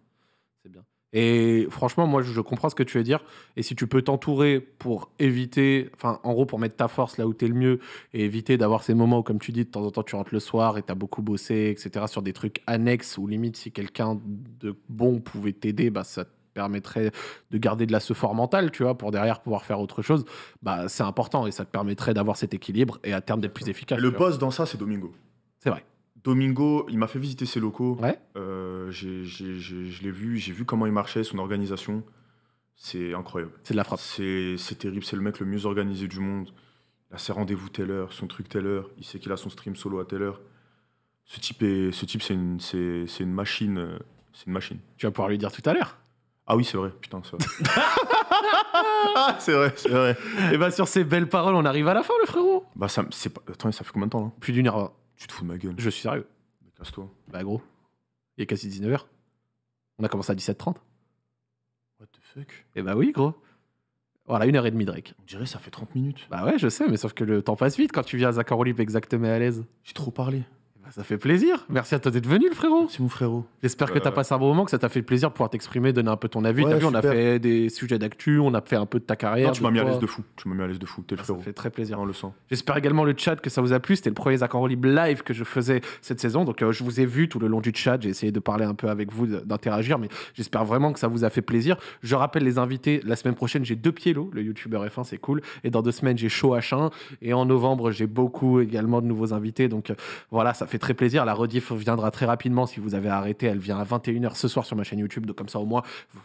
C'est bien. Et franchement, moi, je comprends ce que tu veux dire. Et si tu peux t'entourer pour éviter, enfin, en gros, pour mettre ta force là où t'es le mieux et éviter d'avoir ces moments où, comme tu dis, de temps en temps, tu rentres le soir et t'as beaucoup bossé, etc., sur des trucs annexes ou limite, si quelqu'un de bon pouvait t'aider, bah, ça te permettrait de garder de la sefor mentale, tu vois, pour derrière pouvoir faire autre chose. Bah, c'est important et ça te permettrait d'avoir cet équilibre et à terme d'être plus efficace. Le boss dans ça, c'est Domingo. C'est vrai. Domingo, il m'a fait visiter ses locaux. Ouais. Je l'ai vu, j'ai vu comment il marchait, son organisation. C'est incroyable. C'est de la frappe. C'est terrible, c'est le mec le mieux organisé du monde. Il a ses rendez-vous telle heure, son truc telle heure. Il sait qu'il a son stream solo à telle heure. Ce type, c'est une machine. C'est une machine. Tu vas pouvoir lui dire tout à l'heure. Ah oui, c'est vrai. Putain, c'est vrai. Ah, c'est vrai, c'est vrai. Et bah sur ces belles paroles, on arrive à la fin, le frérot. Bah ça, c'est... Attends, ça fait combien de temps là? Plus d'une heure. Tu te fous de ma gueule. Je suis sérieux. Mais casse-toi. Bah gros, il est quasi 19h. On a commencé à 17h30. What the fuck? Et bah oui gros. Voilà, 1h30 Drake. On dirait que ça fait 30 minutes. Bah ouais, je sais, mais sauf que le temps passe vite quand tu viens à Zack en Roue Libre exactement à l'aise. J'ai trop parlé. Ça fait plaisir. Merci à toi d'être venu, le frérot. Merci, mon frérot. J'espère que tu as passé un bon moment, que ça t'a fait plaisir de pouvoir t'exprimer, donner un peu ton avis. Ouais, t'as vu, on a fait des sujets d'actu, on a fait un peu de ta carrière. Non, tu m'as mis à l'aise de fou. Tu m'as mis à l'aise de fou. T'es le frérot. Ça fait très plaisir. On le sent. J'espère également, le chat, que ça vous a plu. C'était le premier Zack en Roue Libre live que je faisais cette saison. Donc, je vous ai vu tout le long du chat. J'ai essayé de parler un peu avec vous, d'interagir, mais j'espère vraiment que ça vous a fait plaisir. Je rappelle les invités. La semaine prochaine, j'ai Depielo, le youtubeur F1, c'est cool. Et dans 2 semaines, j'ai Choachin. Et en novembre, j'ai beaucoup également de nouveaux invités. Donc, voilà, ça fait très plaisir. La rediff viendra très rapidement. Si vous avez arrêté, elle vient à 21h ce soir sur ma chaîne YouTube. Donc comme ça au moins,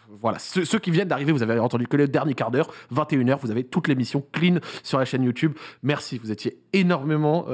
voilà, ceux qui viennent d'arriver, vous avez entendu que le dernier quart d'heure, 21h, vous avez toute l'émission clean sur la chaîne YouTube. Merci, vous étiez énormément...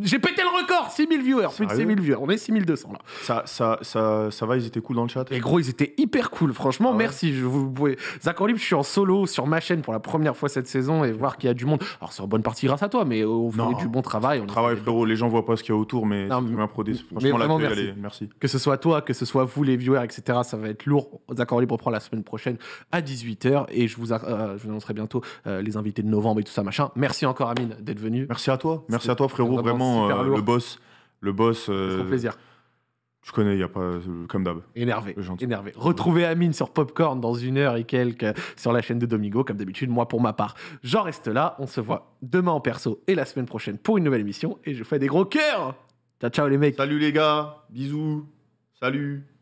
J'ai pété le record, 6000 viewers, plus de 6000 viewers. On est 6200 là. Ça va, ils étaient cool dans le chat. Et gros, ils étaient hyper cool, franchement. Ah ouais. Merci. Vous pouvez... Zack en Roue Libre, je suis en solo sur ma chaîne pour la première fois cette saison et voir qu'il y a du monde. Alors c'est en bonne partie grâce à toi, mais on fait du bon travail. Travail, frérot, les gens voient pas ce qu'il y a autour, mais non, franchement, la paix, merci. Que ce soit toi, que ce soit vous, les viewers, etc., ça va être lourd. Zack en Roue Libre reprend la semaine prochaine à 18h et je vous annoncerai bientôt les invités de novembre et tout ça, machin. Merci encore, Amine, d'être venu. Merci à toi. Merci à toi, frérot. Vraiment, le boss. Ça fait plaisir. Je connais, il n'y a pas... Comme d'hab. Énervé. Retrouvez Amine sur Popcorn dans 1h et quelques sur la chaîne de Domingo. Comme d'habitude, moi, pour ma part, j'en reste là. On se voit demain en perso et la semaine prochaine pour une nouvelle émission. Et je vous fais des gros cœurs. Ciao, ciao, les mecs. Salut, les gars. Bisous. Salut.